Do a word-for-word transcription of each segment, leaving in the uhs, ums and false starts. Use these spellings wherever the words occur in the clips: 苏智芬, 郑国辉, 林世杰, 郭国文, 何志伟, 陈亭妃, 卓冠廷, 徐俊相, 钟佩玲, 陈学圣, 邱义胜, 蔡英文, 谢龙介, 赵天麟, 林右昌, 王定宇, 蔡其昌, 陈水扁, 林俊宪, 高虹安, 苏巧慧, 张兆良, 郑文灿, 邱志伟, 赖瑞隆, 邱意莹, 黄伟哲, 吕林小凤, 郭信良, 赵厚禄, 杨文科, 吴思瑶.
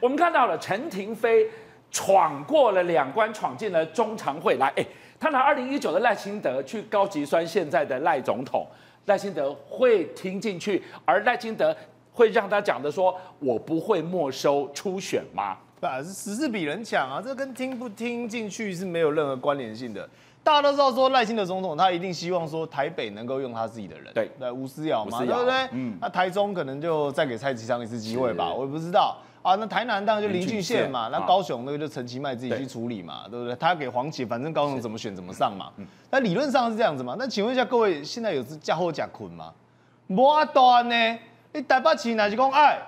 我们看到了陈亭妃闯过了两关，闯进了中常会来。哎，他拿二零一九的赖清德去高级酸现在的赖总统，赖清德会听进去，而赖清德会让他讲的说：“我不会没收初选吗？”啊，只是比人强啊，这跟听不听进去是没有任何关联性的。 大家都知道说赖清德总统他一定希望说台北能够用他自己的人，对，对，吴思瑶嘛，对不对？嗯，那台中可能就再给蔡其昌一次机会吧，我也不知道啊。那台南当然就林俊宪嘛，那高雄那个就陈其迈自己去处理嘛，对不对？他给黄杰，反正高雄怎么选怎么上嘛。那理论上是这样子嘛。那请问一下各位，现在有是嫁祸假捆吗？没办法呢，你台北市哪是讲哎？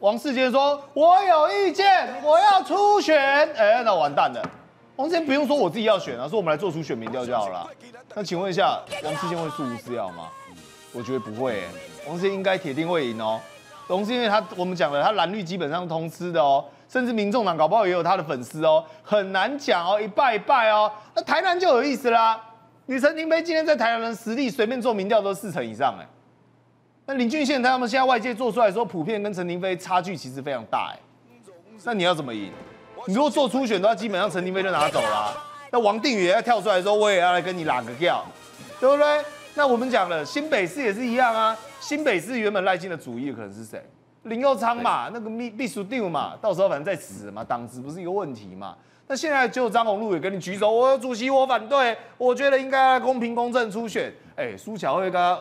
王世坚说：“我有意见，我要初选。”哎，那完蛋了。 王世坚不用说，我自己要选啊，说我们来做出选民调就好了、啊。那请问一下，王世坚会输吴思瑶吗？我觉得不会、欸，王世坚应该铁定会赢哦。王世坚他我们讲了，他蓝绿基本上通吃的哦，甚至民众党搞不好也有他的粉丝哦，很难讲哦，一败一败哦。那台南就有意思啦，你陈亭妃今天在台南的实力随便做民调都四成以上哎、欸。那林俊宪他们现在外界做出来说，普遍跟陈亭妃差距其实非常大哎、欸。那你要怎么赢？ 你如果做初选的话，基本上陈亭妃就拿走了、啊。那王定宇也要跳出来说，我也要来跟你拉个票，对不对？那我们讲了，新北市也是一样啊。新北市原本赖清德的主意可能是谁？林右昌嘛，那个秘秘书长嘛，到时候反正再死嘛，党职不是一个问题嘛。那现在只有张宏陆也跟你举手，我主席我反对，我觉得应该公平公正初选。哎、欸，苏巧慧跟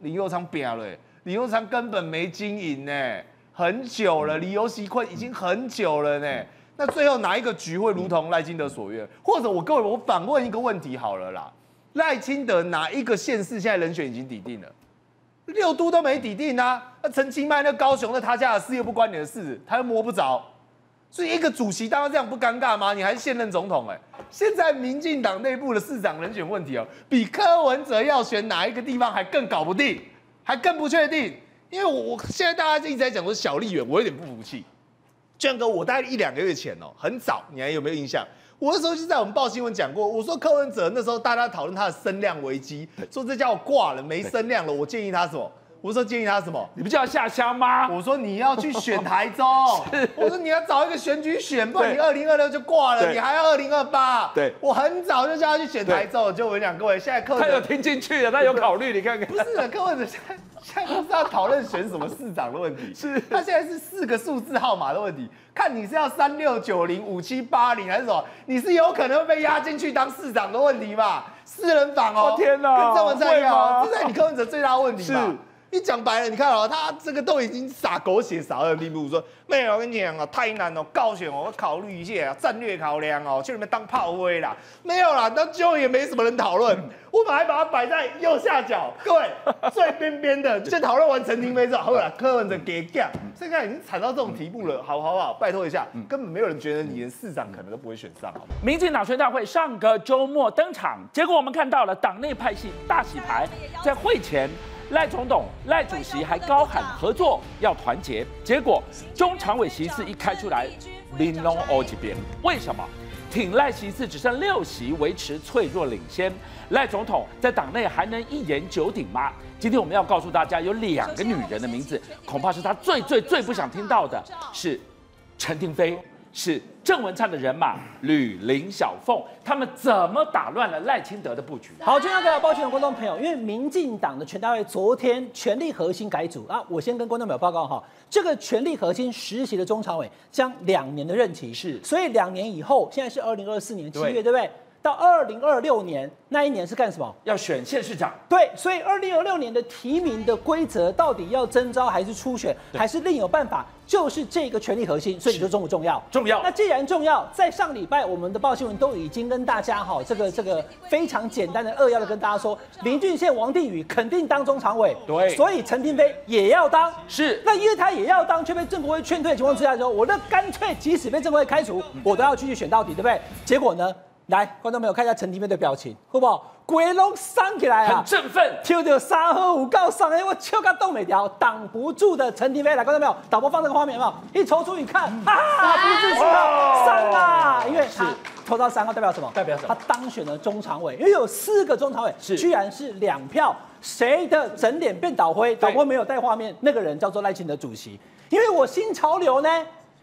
林右昌拼了、欸，林右昌根本没经营呢、欸，很久了，离游锡堃已经很久了呢、欸。 那最后哪一个局会如同赖清德所愿？或者我各位，我反问一个问题好了啦，赖清德哪一个县市现在人选已经底定了？六都都没底定啊！那陈其迈那高雄那他家的事又不关你的事，他又摸不着，所以一个主席当然这样不尴尬吗？你还是现任总统哎、欸！现在民进党内部的市长人选问题哦、喔，比柯文哲要选哪一个地方还更搞不定，还更不确定，因为我现在大家一直在讲说小丽远，我有点不服气。 俊哥，我大概一两个月前哦，很早，你还有没有印象？我那时候就在我们报新闻讲过，我说柯文哲那时候大家讨论他的声量危机，说这叫挂了，没声量了。我建议他什么？我说建议他什么？你不叫下乡吗？我说你要去选台中，我说你要找一个选举选，不然你二零二六就挂了，你还要二零二八。对，我很早就叫他去选台中，就我讲各位，现在柯文哲他有听进去了，他有考虑，你看看。不是的，柯文哲现在。 现在不是要讨论选什么市长的问题，是他现在是四个数字号码的问题，看你是要三六九零、五七八零还是什么，你是有可能被压进去当市长的问题吧？四人房哦，天哪，跟郑文灿一样，这是你柯文哲最大的问题吧？你讲白了，你看哦，他这个都已经撒狗血撒到地步，说没有，我跟你讲啊，太难了，高选哦，我考虑一下，战略考量哦，去里面当炮灰啦，没有啦，当最后也没什么人讨论。嗯 我本来把它摆在右下角，各位最边边的。先讨论完陈亭妃之后，后来柯文哲给干，现在已经惨到这种地步了，好好不好？拜托一下，根本没有人觉得你连市长可能都不会选上，好吗？民进党全代会上个周末登场，结果我们看到了党内派系大洗牌，在会前。 赖总统、赖主席还高喊合作要团结，结果中常委席次一开出来，林龙欧这边为什么？挺赖席次只剩六席，维持脆弱领先。赖总统在党内还能一言九鼎吗？今天我们要告诉大家，有两个女人的名字，恐怕是他最最最不想听到的，是陈亭妃，是郑文灿的人马吕林小凤。 他们怎么打乱了赖清德的布局？好，今天要跟抱歉的观众朋友，因为民进党的全代会昨天权力核心改组啊，我先跟观众朋友报告哈，这个权力核心实习的中常委将两年的任期，是，所以两年以后，现在是二零二四年七月，对不对？到二零二六年那一年是干什么？要选县市长。对，所以二零二六年的提名的规则到底要征召还是初选，还是另有办法？就是这个权力核心，所以你说重不重要？重要。那既然重要，在上礼拜我们的报新闻都已经跟 跟大家哈，这个这个非常简单的扼要的跟大家说，林俊宪、王定宇肯定当中常委，对，所以陈亭妃也要当，是。那因为他也要当，却被郑国辉劝退的情况之下的时候，我那干脆即使被郑国辉开除，我都要继续选到底，对不对？结果呢，来观众朋友看一下陈亭妃的表情，好不好？鬼拢伤起来啊，很振奋，跳到沙河五告上，哎，我跳个动没条，挡不住的陈亭妃。来，观众朋友，导播放这个画面嘛，一抽出一看，啊，不是输了，伤啊，因为是。 抽到三号代表什么？代表什么？他当选了中常委，因为有四个中常委，居然是两票，谁的整脸变倒灰？导播没有带画面，那个人叫做赖清德主席。因为我新潮流呢，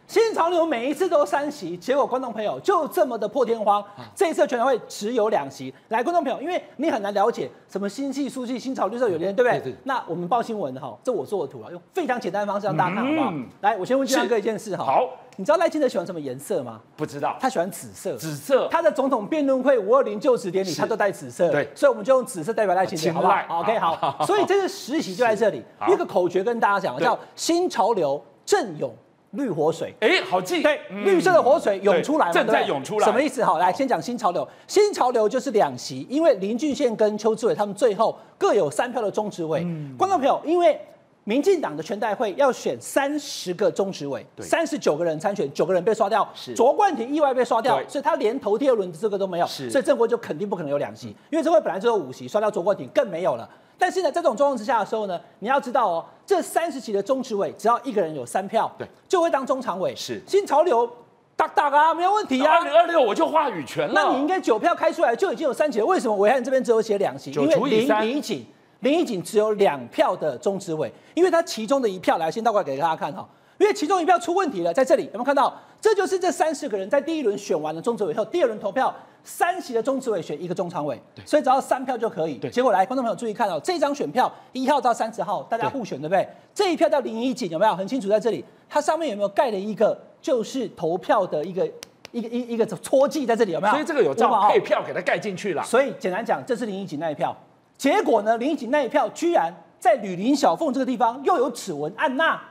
新潮流每一次都三席，结果观众朋友就这么的破天荒，这一次全台会只有两席。来，观众朋友，因为你很难了解什么新系、书系、新潮流社有联，对不对？对对那我们报新闻哈，这我做的图啊，用非常简单的方式让大家看，好不好？嗯、来，我先问俊相哥一件事哈。好。 你知道赖清德喜欢什么颜色吗？不知道，他喜欢紫色。紫色，他的总统辩论会五二零就职典礼，他都带紫色。对，所以我们就用紫色代表赖清德，好不好 ？OK， 好。所以这是实习就在这里，一个口诀跟大家讲，叫新潮流正涌绿活水。哎，好记。对，绿色的活水涌出来，正在涌出来。什么意思？好，来先讲新潮流。新潮流就是两席，因为林俊宪跟邱志伟他们最后各有三票的中执委。观众朋友，因为 民进党的全代会要选三十个中执委，三十九个人参选，九个人被刷掉，卓冠廷意外被刷掉，所以他连投第二轮的资格都没有，所以郑国就肯定不可能有两席，嗯、因为郑国本来就有五席，刷掉卓冠廷更没有了。但是呢，在这种状况之下的时候呢，你要知道哦，这三十席的中执委只要一个人有三票，就会当中常委。是新潮流。 打打啊，没有问题啊！二零二六我就话语权了。那你应该九票开出来就已经有三席，为什么维汉这边只有写两席？因为林怡瑾，林怡瑾只有两票的中执委，因为他其中的一票来先倒过来给大家看哈，因为其中一票出问题了，在这里有没有看到？这就是这三十个人在第一轮选完了中执委以后，第二轮投票三席的中执委选一个中常委，所以只要三票就可以。结果来，观众朋友注意看哦，这张选票一号到三十号大家互选对不对？这一票叫林怡瑾有没有？很清楚在这里，它上面有没有盖了一个？ 就是投票的一个一个一一个戳记在这里有没有？所以这个有照配票给它盖进去了。所以简单讲，这是林怡瑾那一票。结果呢，林怡瑾那一票居然在吕林小凤这个地方又有指纹按捺。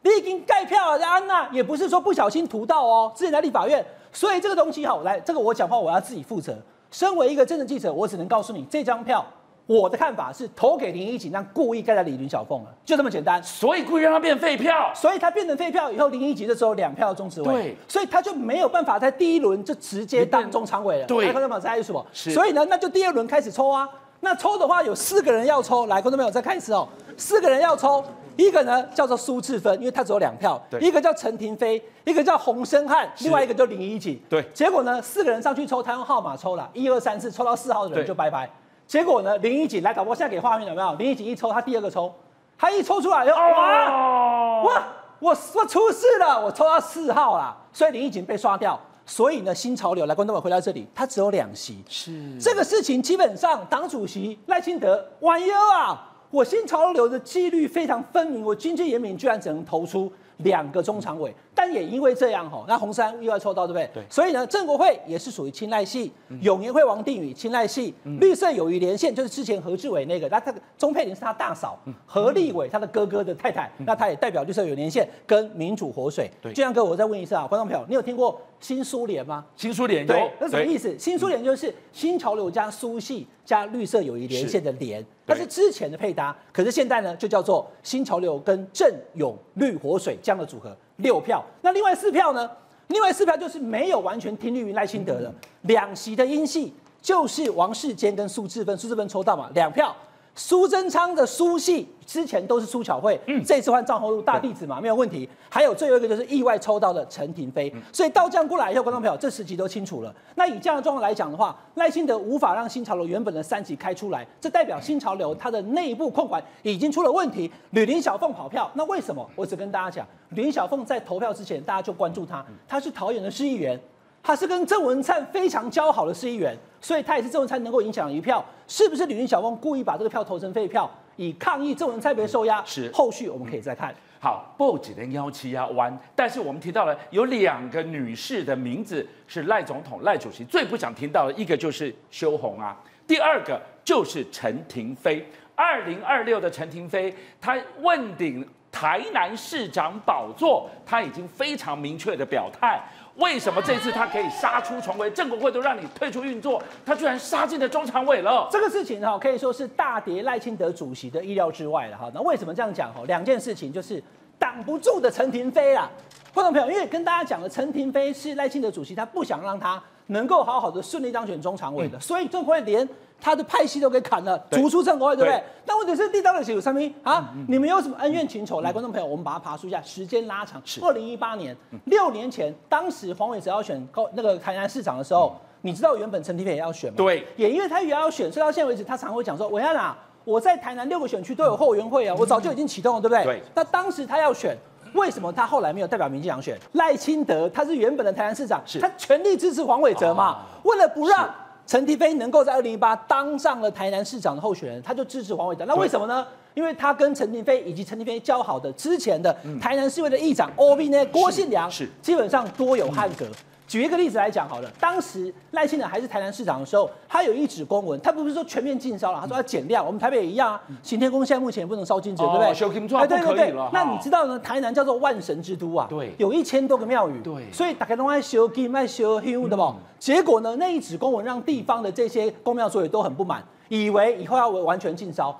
你已经盖票了，安娜也不是说不小心涂到哦，之前在立法院。所以这个东西好来，这个我讲话我要自己负责。身为一个政治记者，我只能告诉你这张票。 我的看法是投给林怡瑾，但故意盖在李林小凤了，就这么简单。所以故意让他变废票，所以他变成废票以后，林怡瑾这时候两票中执委，对，所以他就没有办法在第一轮就直接当中常委了。对，观众朋友猜什么？所以呢，那就第二轮开始抽啊。那抽的话有四个人要抽，来，观众朋友再开始哦，四个人要抽，一个呢叫做苏智芬，因为他只有两票，一个叫陈亭妃，一个叫洪申翰，另外一个就林怡瑾。对，结果呢，四个人上去抽，他用号码抽了，一二三四，抽到四号的人就拜拜。 结果呢？林怡瑾来，导播现在给画面有没有？林怡瑾一抽，他第二个抽，他一抽出来，哇！哇！我我出事了，我抽到四号啦，所以林怡瑾被刷掉。所以呢，新潮流来，观众们回到这里，他只有两席。是这个事情，基本上党主席赖清德弯腰啊，我新潮流的纪律非常分明，我军纪严明，居然只能投出 两个中常委，但也因为这样吼，那洪山意外抽到，对不对？对。所以呢，郑国会也是属于青睐系，嗯、永年会王定宇青睐系，嗯、绿色友谊连线就是之前何志伟那个，那他钟佩玲是他大嫂，嗯、何立伟他的哥哥的太太，嗯、那他也代表绿色友谊连线跟民主活水。对。俊相哥，我再问一次啊，观众朋友，你有听过新苏联吗？新苏联对，那什么意思？新苏联就是新潮流加苏系加绿色友谊连线的连。 它是之前的配搭，可是现在呢，就叫做新潮流跟正涌绿活水这样的组合，六票。那另外四票呢？另外四票就是没有完全听绿于赖清德的，两席的英系就是王世坚跟苏智芬，苏智芬抽到嘛，两票。苏贞昌的苏系之前都是苏巧慧，嗯、这次换赵厚禄大弟子嘛，没有问题。还有最后一个就是意外抽到的陈亭妃，嗯、所以到这样过来以后，观众朋友这十集都清楚了。那以这样的状况来讲的话，赖清德无法让新潮流原本的三集开出来，这代表新潮流它的内部控管已经出了问题。吕林小凤跑票，那为什么？我只跟大家讲，吕林小凤在投票之前，大家就关注她，她是桃园的市议员。 他是跟郑文灿非常交好的市议员，所以他也是郑文灿能够影响一票，是不是？吕林小凤故意把这个票投成废票，以抗议郑文灿被收押。是，后续我们可以再看。好，不只能幺七幺弯，但是我们提到了有两个女士的名字是赖总统、赖主席最不想听到的，一个就是修红啊，第二个就是陈亭妃。二零二六的陈亭妃，她问鼎台南市长宝座，她已经非常明确的表态。 为什么这次他可以杀出重围？郑国会都让你退出运作，他居然杀进了中常委了。这个事情哈，可以说是大跌赖清德主席的意料之外了哈。那为什么这样讲哈？两件事情就是挡不住的陈亭妃啦，观众朋友，因为跟大家讲了，陈亭妃是赖清德主席，他不想让他能够好好的顺利当选中常委的，嗯、所以郑国会连他的派系都给砍了，逐出郑国会，对不对？对但问题是地道的有三名啊，嗯嗯、你们有什么恩怨情仇？来，观众朋友，我们把它爬梳一下，时间拉长。是。二零一八年，六、嗯、年前，当时黄伟哲要选高那个台南市长的时候，嗯、你知道原本陈亭妃也要选吗？对。也因为他也要选，所以到现在为止，他常会讲说：“伟汉啊，我在台南六个选区都有后援会啊，嗯、我早就已经启动了，对不对？”对。那当时他要选。为什么他后来没有代表民进党选？赖清德他是原本的台南市长，他全力支持黄伟哲嘛，为了不让陈亭妃能够在二零一八当上了台南市长的候选人，他就支持黄伟哲。那为什么呢？因为他跟陈亭妃以及陈亭妃交好的之前的台南市委的议长 O B 呢郭信良，是基本上多有汉格。举一个例子来讲好了，当时赖清德还是台南市长的时候，他有一纸公文，他不是说全面禁烧了，他说要减料，我们台北也一样啊。行天宫现在目前也不能烧金纸，对不对？修金砖不可以了。那你知道呢？台南叫做万神之都啊，对，有一千多个庙宇，对，所以大家都爱修金、爱修香，对不？结果呢，那一纸公文让地方的这些公庙所有都很不满，以为以后要完全禁烧。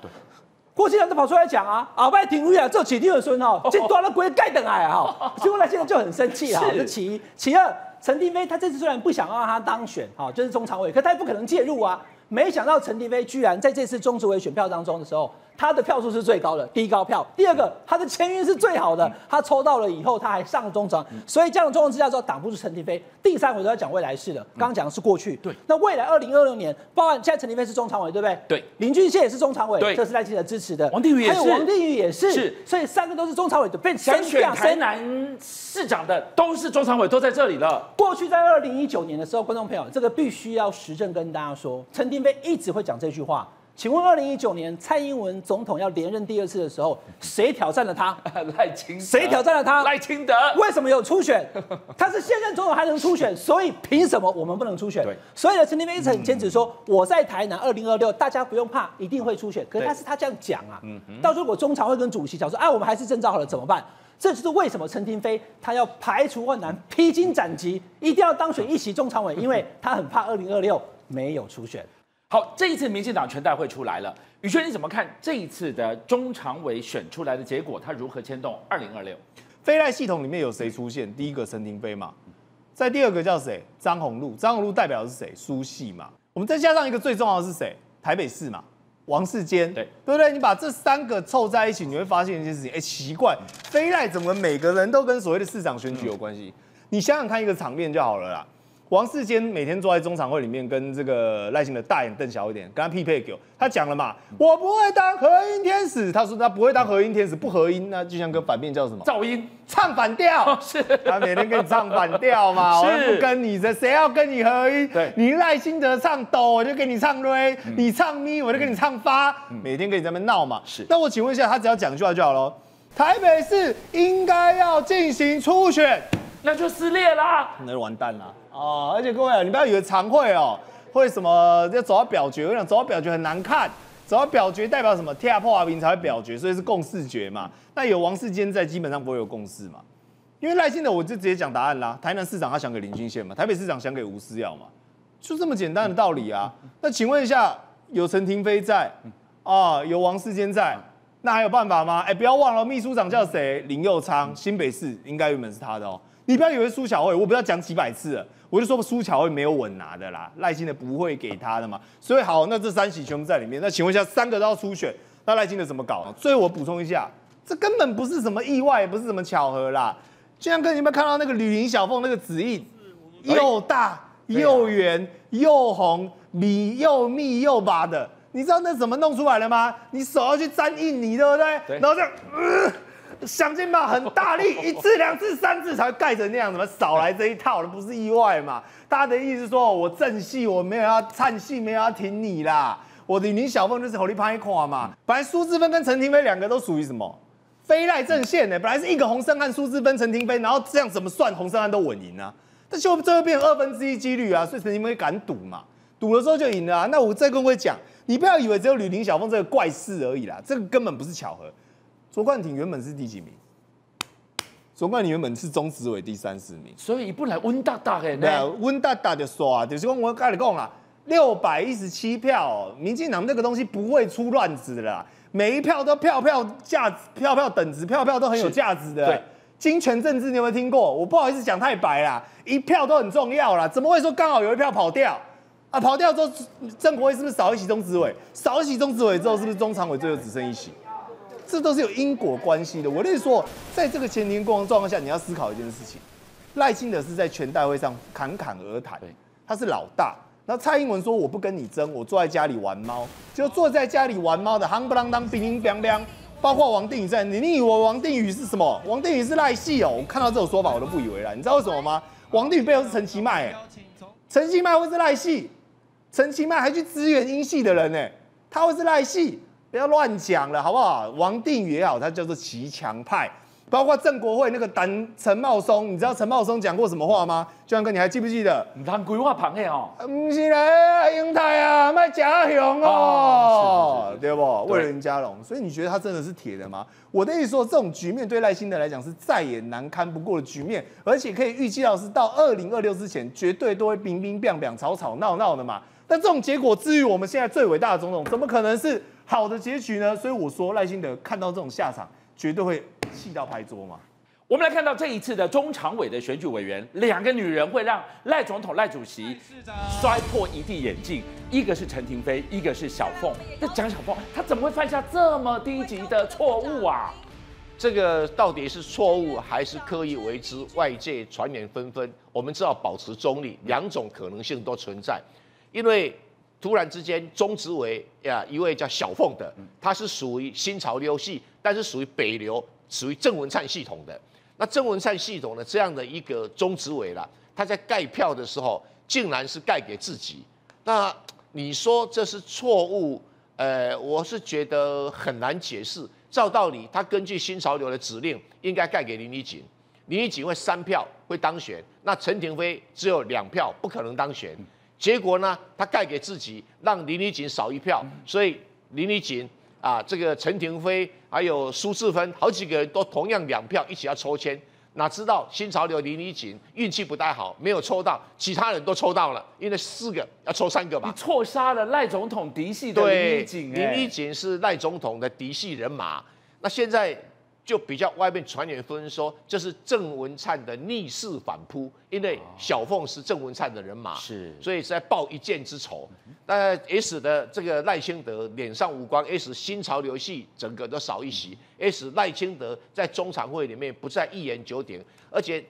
郭信良就跑出来讲啊，鳌拜停雨啊，做起地的孙哦，这断了鬼盖等来啊，所以后来现在就很生气啊。这其一，其二，陈亭妃他这次虽然不想让他当选，哈，就是中常委，可他也不可能介入啊。没想到陈亭妃居然在这次中执委选票当中的时候，他的票数是最高的，第一高票。第二个，他的签运是最好的，他抽到了以后，他还上中常，所以这样的状况之下，之后挡不住陈亭妃。第三回都要讲未来事了，刚讲的是过去。对，那未来二零二六年，包含现在陈亭妃是中常委，对不对？对，林俊宪也是中常委，这是赖清德支持的。王定宇也是，还有王定宇也是，是，所以三个都是中常委的，变想选台南市长的都是中常委，都在这里了。过去在二零一九年的时候，观众朋友，这个必须要实证跟大家说，陈亭妃一直会讲这句话。请问，二零一九年蔡英文总统要连任第二次的时候，谁挑战了他？赖清德。谁挑战了他？赖清德。为什么有初选？他是现任总统还能初选，所以凭什么我们不能初选？所以呢，陈亭妃一直很坚持说，我在台南二零二六，大家不用怕，一定会初选。可是他是他这样讲啊，到时候我中常会跟主席讲说，啊，我们还是征召好了，怎么办？这就是为什么陈亭妃他要排除万难，披荆斩棘，一定要当选一席中常委，因为他很怕二零二六没有初选。好，这一次民进党全代会出来了，宇轩你怎么看这一次的中常委选出来的结果？它如何牵动二零二六？非赖系统里面有谁出现？第一个陈亭妃嘛，在第二个叫谁？张宏陆，张宏陆代表的是谁？苏系嘛。我们再加上一个最重要的是谁？台北市嘛，王世坚，对对不对？你把这三个凑在一起，你会发现一件事情，哎，奇怪，非赖怎么每个人都跟所谓的市长选举有关系？嗯、你想想看一个场面就好了啦。王世坚每天坐在中常会里面，跟这个赖清德大眼瞪小一点，跟他匹配狗。他讲了嘛，我不会当和音天使。他说他不会当和音天使，不和音，那就像个反面叫什么？噪音，唱反调。是，他每天跟你唱反调嘛，我不跟你的，谁要跟你合音？对，你赖清德唱抖，我就跟你唱瑞；你唱咪，我就跟你唱发。每天跟你在那边闹嘛。是。那我请问一下，他只要讲一句话就好喽。台北市应该要进行初选。那就撕裂啦，那就完蛋啦哦！而且各位啊，你不要以为常会哦，会什么要走到表决，我想走到表决很难看，走到表决代表什么？跳破阿平才会表决，所以是共识决嘛。那有王世坚在，基本上不会有共识嘛。因为赖清德，我就直接讲答案啦。台南市长他想给林俊宪嘛，台北市长想给吴思瑶嘛，就这么简单的道理啊。那请问一下，有陈亭妃在啊、呃，有王世坚在，那还有办法吗？哎、欸，不要忘了，秘书长叫谁？林佑昌，新北市应该原本是他的哦。你不要以为苏巧慧，我不要讲几百次了，我就说苏巧慧没有稳拿的啦，赖清德不会给他的嘛。所以好，那这三席全部在里面。那请问一下，三个都要初选，那赖清德怎么搞？所以我补充一下，这根本不是什么意外，也不是什么巧合啦。就像哥，你有没有看到那个吕林小凤那个指印，又大又圆又红，米又密又拔的，你知道那怎么弄出来的吗？你手要去沾印泥，对不对？对然后这样。呃想尽办法很大力，一次、两次、三次才会盖成那样，怎么少来这一套的不是意外嘛？大家的意思是说，我正戏我没有要唱戏，没有要挺你啦。我的林小凤就是火力拍垮嘛。本来苏姿芬跟陈亭妃两个都属于什么非赖阵线呢、欸？本来是一个洪胜汉、苏姿芬、陈亭妃，然后这样怎么算洪胜汉都稳赢啊？但最后最后变成二分之一几率啊，所以陈亭妃敢赌嘛，赌的时候就赢了、啊。那我再跟各位讲，你不要以为只有吕林小凤这个怪事而已啦，这个根本不是巧合。卓冠廷原本是第几名？卓冠廷原本是中执委第三十名，所以一本来温大大的，对啊，温大大就刷，就是讲我跟你讲啦，六百一十七票、哦，民进党那个东西不会出乱子的啦，每一票都票票价值、票票等值、票票都很有价值的。对，金权政治你有没有听过？我不好意思讲太白啦，一票都很重要啦，怎么会说刚好有一票跑掉？啊，跑掉之后，郑国辉是不是少一席中执委？少一席中执委之后，是不是中常委最后只剩一席？这都是有因果关系的。我跟你说，在这个前提状况下，你要思考一件事情：赖清德是在全代会上侃侃而谈，他是老大。然后蔡英文说：“我不跟你争，我坐在家里玩猫。”就坐在家里玩猫的，夯不啷当，乒乒乓乓，包括王定宇在内，你以为王定宇是什么？王定宇是赖系哦！我看到这种说法我都不以为然，你知道为什么吗？王定宇背后是陈其迈，陈其迈会是赖系，陈其迈还去支援英系的人呢，他会是赖系，不要乱讲了好不好？王定宇也好，他叫做骑墙派。 包括郑国会那个陈陈茂松，你知道陈茂松讲过什么话吗？俊安哥，你还记不记得？唔通规划螃蟹哦，唔是嘞，英泰啊，卖假熊哦，对不？为了林佳龙，所以你觉得他真的是铁的吗？我的意思说，这种局面对赖清德来讲是再也难堪不过的局面，而且可以预计到是到二零二六之前，绝对都会冰冰冰冰、吵吵闹闹的嘛。但这种结果，至于我们现在最伟大的总统，怎么可能是好的结局呢？所以我说，赖清德看到这种下场，绝对会。 气到拍桌嘛！我们来看到这一次的中常委的选举委员，两个女人会让赖总统、赖主席摔破一地眼镜，一个是陈亭妃，一个是小凤。那蒋小凤她怎么会犯下这么低级的错误啊？这个到底是错误还是刻意为之？外界传言纷纷，我们只好保持中立，两种可能性都存在。因为突然之间，中执委呀，一位叫小凤的，她是属于新潮流系，但是属于北流。 属于郑文灿系统的，那郑文灿系统的这样的一个中执委啦，他在盖票的时候，竟然是盖给自己。那你说这是错误？呃，我是觉得很难解释。照道理，他根据新潮流的指令，应该盖给林怡瑾，林怡瑾会三票会当选，那陈亭妃只有两票，不可能当选。结果呢，他盖给自己，让林怡瑾少一票，所以林怡瑾。 啊，这个陈亭妃还有苏治芬，好几个人都同样两票一起要抽签，哪知道新潮流林怡瑾运气不太好，没有抽到，其他人都抽到了，因为四个要抽三个嘛。你错杀了赖总统嫡系的林怡瑾、欸，林怡瑾是赖总统的嫡系人马。那现在就比较外面传言纷纷说，这是郑文灿的逆势反扑，因为小凤是郑文灿的人马，是，所以是在报一箭之仇。 那也使得这个赖清德脸上无光，也使新潮流系整个都少一席，也使赖清德在中常会里面不再一言九鼎，而且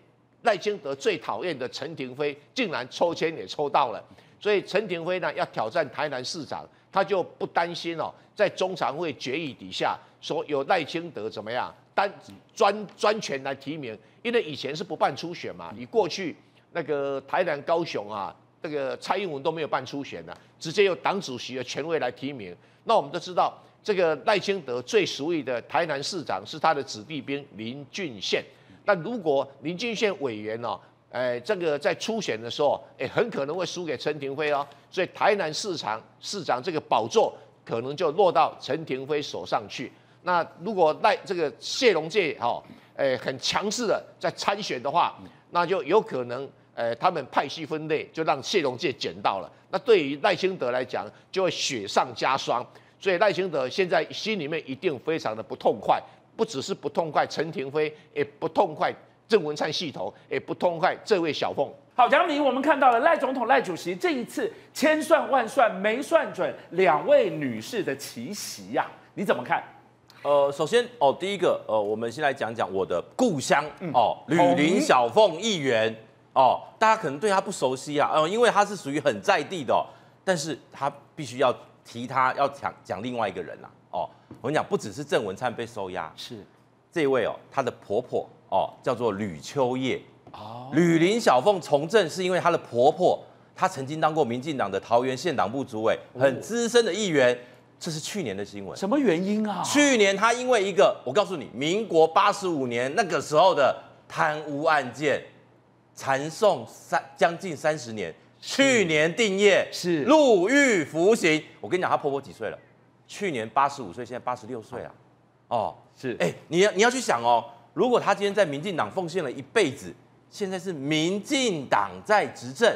赖清德最讨厌的陈亭妃竟然抽签也抽到了，所以陈亭妃呢要挑战台南市长，他就不担心哦，在中常会决议底下说有赖清德怎么样单专专权来提名，因为以前是不办初选嘛，你过去那个台南、高雄啊。 这个蔡英文都没有办初选呢、啊，直接由党主席的权威来提名。那我们都知道，这个赖清德最熟悉的台南市长是他的子弟兵林俊宪。那如果林俊宪委员哦，哎、呃，这个在初选的时候，哎、欸，很可能会输给陈亭妃哦。所以台南市长市长这个宝座可能就落到陈亭妃手上去。那如果赖这个谢龙介哦，哎、呃，很强势的在参选的话，那就有可能。 呃，他们派系分类就让谢龙介捡到了，那对于赖清德来讲就会雪上加霜，所以赖清德现在心里面一定非常的不痛快，不只是不痛快陈亭妃，也不痛快郑文灿系统，也不痛快这位小凤。好，杨明，我们看到了赖总统、赖主席这一次千算万算没算准两位女士的奇袭呀、啊，你怎么看？ 呃，首先哦，第一个呃，我们先来讲讲我的故乡、嗯、哦，吕林小凤议员。 哦，大家可能对他不熟悉啊，哦，因为他是属于很在地的、哦，但是他必须要提他要讲讲另外一个人啦、啊，哦，我跟你讲，不只是郑文灿被收押，是这位哦，她的婆婆哦叫做吕秋叶，哦，吕林小凤从政是因为她的婆婆，她曾经当过民进党的桃园县党部主委，很资深的议员，哦、这是去年的新闻，什么原因啊？去年她因为一个，我告诉你，民国八十五年那个时候的贪污案件。 缠讼三将近三十年，去年定谳是入狱服刑。我跟你讲，她婆婆几岁了？去年八十五岁，现在八十六岁了。哦，是哎、欸，你要你要去想哦，如果她今天在民进党奉献了一辈子，现在是民进党在执政，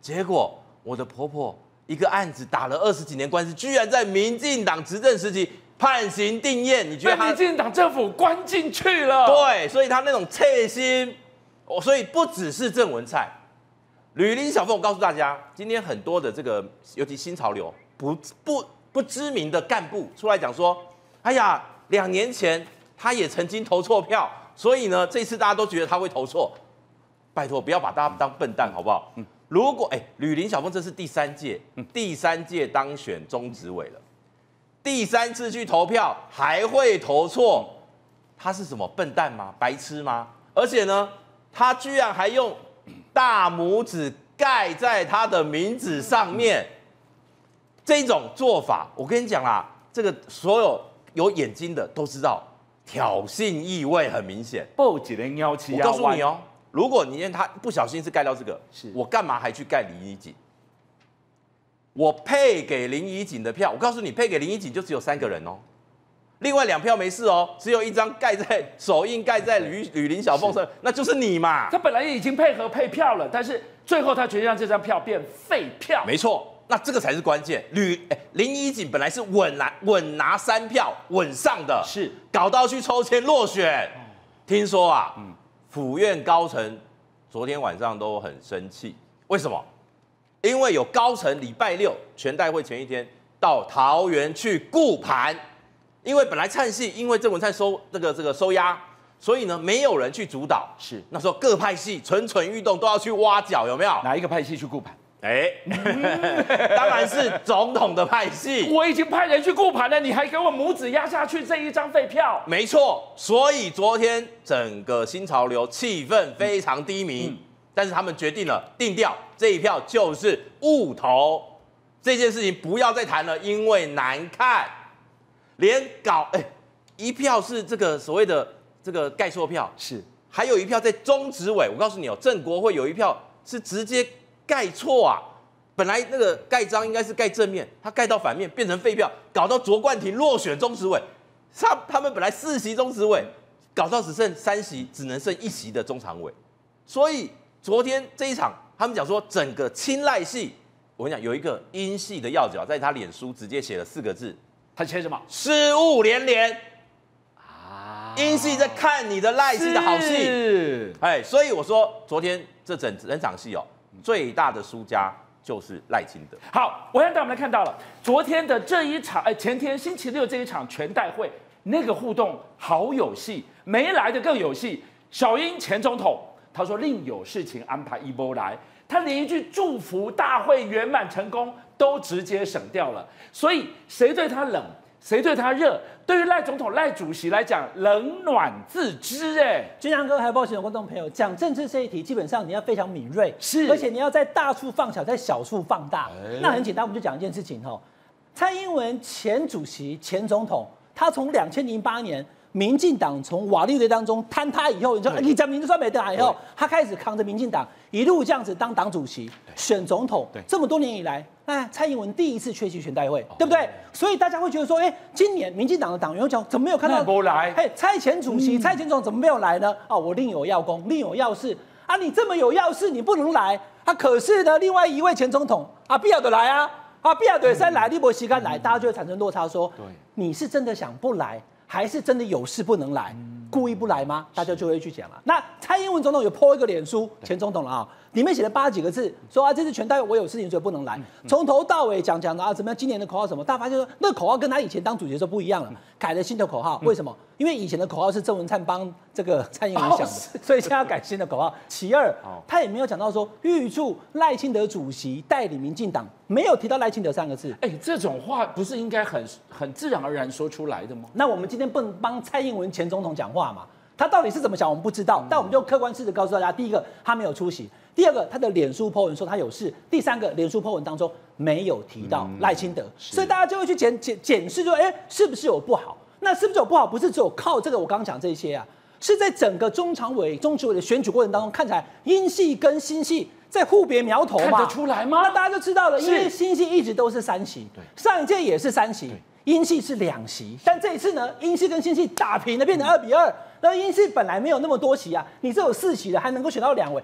结果我的婆婆一个案子打了二十几年官司，居然在民进党执政时期。 判刑定谳，你觉得她被民进党政府关进去了？对，所以她那种切心。 哦，所以不只是郑文灿、吕林小凤，我告诉大家，今天很多的这个，尤其新潮流不不不知名的干部出来讲说，哎呀，两年前他也曾经投错票，所以呢，这次大家都觉得他会投错。拜托，不要把大家当笨蛋，好不好？嗯、如果哎，吕林小凤这是第三届，嗯、第三届当选中执委了，第三次去投票还会投错，他是什么笨蛋吗？白痴吗？而且呢，他居然还用大拇指盖在他的名字上面，这种做法，我跟你讲啦，这个所有有眼睛的都知道，挑衅意味很明显。不只能要求。我告诉你哦，如果你让他不小心是盖到这个，我干嘛还去盖林怡瑾？ 我配给林怡瑾的票，我告诉你，配给林怡瑾就只有三个人哦，另外两票没事哦，只有一张盖在手印盖在吕吕林小凤上，那就是你嘛。他本来已经配合配票了，但是最后他决定让这张票变废票。没错，那这个才是关键。吕、欸、林怡瑾本来是稳拿稳拿三票稳上的，是搞到去抽签落选。听说啊，嗯，府院高层昨天晚上都很生气，为什么？ 因为有高层礼拜六全代会前一天到桃园去顾盘，因为本来灿系因为郑文灿收这个这个收押，所以呢没有人去主导。是那时候各派系蠢蠢欲动，都要去挖角，有没有？哪一个派系去顾盘？哎，嗯、当然是总统的派系。我已经派人去顾盘了，你还给我拇指压下去这一张废票？没错，所以昨天整个新潮流气氛非常低迷。嗯嗯 但是他们决定了定调，这一票就是误投，这件事情不要再谈了，因为难看。连搞哎、欸，一票是这个所谓的这个盖错票，是还有一票在中执委。我告诉你哦，正国会有一票是直接盖错啊，本来那个盖章应该是盖正面，他盖到反面变成废票，搞到卓冠廷落选中执委。他他们本来四席中执委，搞到只剩三席，只能剩一席的中常委，所以。 昨天这一场，他们讲说整个青睐系，我跟你讲，有一个英系的要角，在他脸书直接写了四个字，他写什么？失误连连啊！英系在看你的赖系的好戏，哎，所以我说昨天这整整场戏哦，最大的输家就是赖清德。好，我现在我们看到了昨天的这一场，哎，前天星期六这一场全代会那个互动好有戏，没来的更有戏。小英前总统。 他说另有事情安排一波来，他连一句祝福大会圆满成功都直接省掉了，所以谁对他冷，谁对他热，对于赖总统、赖主席来讲，冷暖自知。哎，君良哥还有抱歉的观众朋友，讲政治这一题，基本上你要非常敏锐，是，而且你要在大处放小，在小处放大。哎、那很简单，我们就讲一件事情哈、哦，蔡英文前主席、前总统，他从两千零八年。 民进党从瓦礫堆当中坍塌以后，你说你讲民主算没得啊？以后他开始扛着民进党一路这样子当党主席、选总统，这么多年以来，哎，蔡英文第一次缺席全代会，对不对？所以大家会觉得说，哎，今年民进党的党员讲怎么没有看到？没来，哎，蔡前主席、蔡前总怎么没有来呢？啊，我另有要功，另有要事啊！你这么有要事，你不能来啊？可是呢，另外一位前总统啊，必要得来啊，啊，必要得再来，立博西干来，大家就会产生落差，说，你是真的想不来？ 还是真的有事不能来，故意不来吗？大家就会去讲了。那蔡英文总统有 po 一个脸书，前总统了啊，里面写了八几个字，说啊，这次全代会我有事情所以不能来。从头到尾讲讲的啊，怎么样？今年的口号什么？大家发现说，那口号跟他以前当主席的时候不一样了，改了新的口号。为什么？因为以前的口号是郑文灿帮这个蔡英文想的，所以现在要改新的口号。其二，他也没有讲到说预祝赖清德主席带领民进党，没有提到赖清德三个字。哎，这种话不是应该很很自然而然说出来的吗？那我们今天。 不能帮蔡英文前总统讲话嘛？他到底是怎么想，我们不知道。但我们就客观事实告诉大家：第一个，他没有出席；第二个，他的脸书 po 文说他有事；第三个，脸书 po 文当中没有提到赖清德，嗯、所以大家就会去检检检视说：哎、欸，是不是有不好？那是不是有不好？不是只有靠这个我刚刚讲这些啊，是在整个中常委、中执委的选举过程当中，看起来英系跟新系在互别苗头嘛，看得出来吗？那大家就知道了，因为新系一直都是三席，上一届也是三席。 英系是两席，但这一次呢，英系跟新系打平了，变成二比二。那英系本来没有那么多席啊，你只有四席的，还能够选到两位。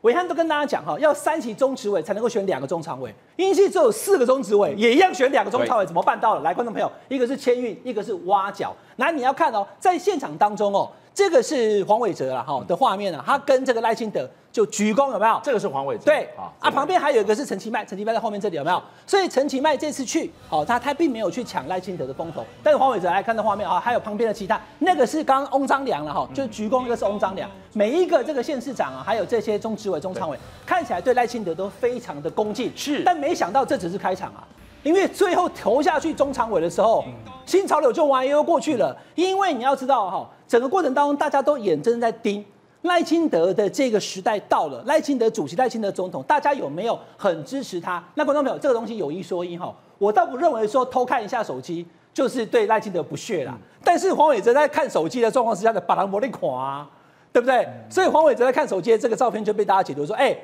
伟汉都跟大家讲哈，要三席中执委才能够选两个中常委，英系只有四个中执委，也一样选两个中常委，怎么办到的？来，观众朋友，一个是签运，一个是挖角。那你要看哦，在现场当中哦，这个是黄伟哲啦哈的画面啊，他跟这个赖清德。 就鞠躬有没有？这个是黄伟哲对啊，啊旁边还有一个是陈其迈，陈其迈在后面这里有没有？所以陈其迈这次去，哦，他他并没有去抢赖清德的风头，但是黄伟哲来看到画面啊、哦，还有旁边的其他那个是刚刚翁章良了哈、哦，就是鞠躬，一个是翁章良，每一个这个县市长啊，还有这些中执委、中常委，看起来对赖清德都非常的恭敬，是，但没想到这只是开场啊。因为最后投下去中常委的时候，新潮流就弯悠悠过去了。因为你要知道哈，整个过程当中大家都眼睁睁在盯赖清德的这个时代到了，赖清德主席、赖清德总统，大家有没有很支持他？那观众朋友，这个东西有一说一哈，我倒不认为说偷看一下手机就是对赖清德不屑啦。嗯、但是黄伟哲在看手机的状况之下的把他魔力垮，对不对？嗯、所以黄伟哲在看手机的这个照片就被大家解读说，哎、欸，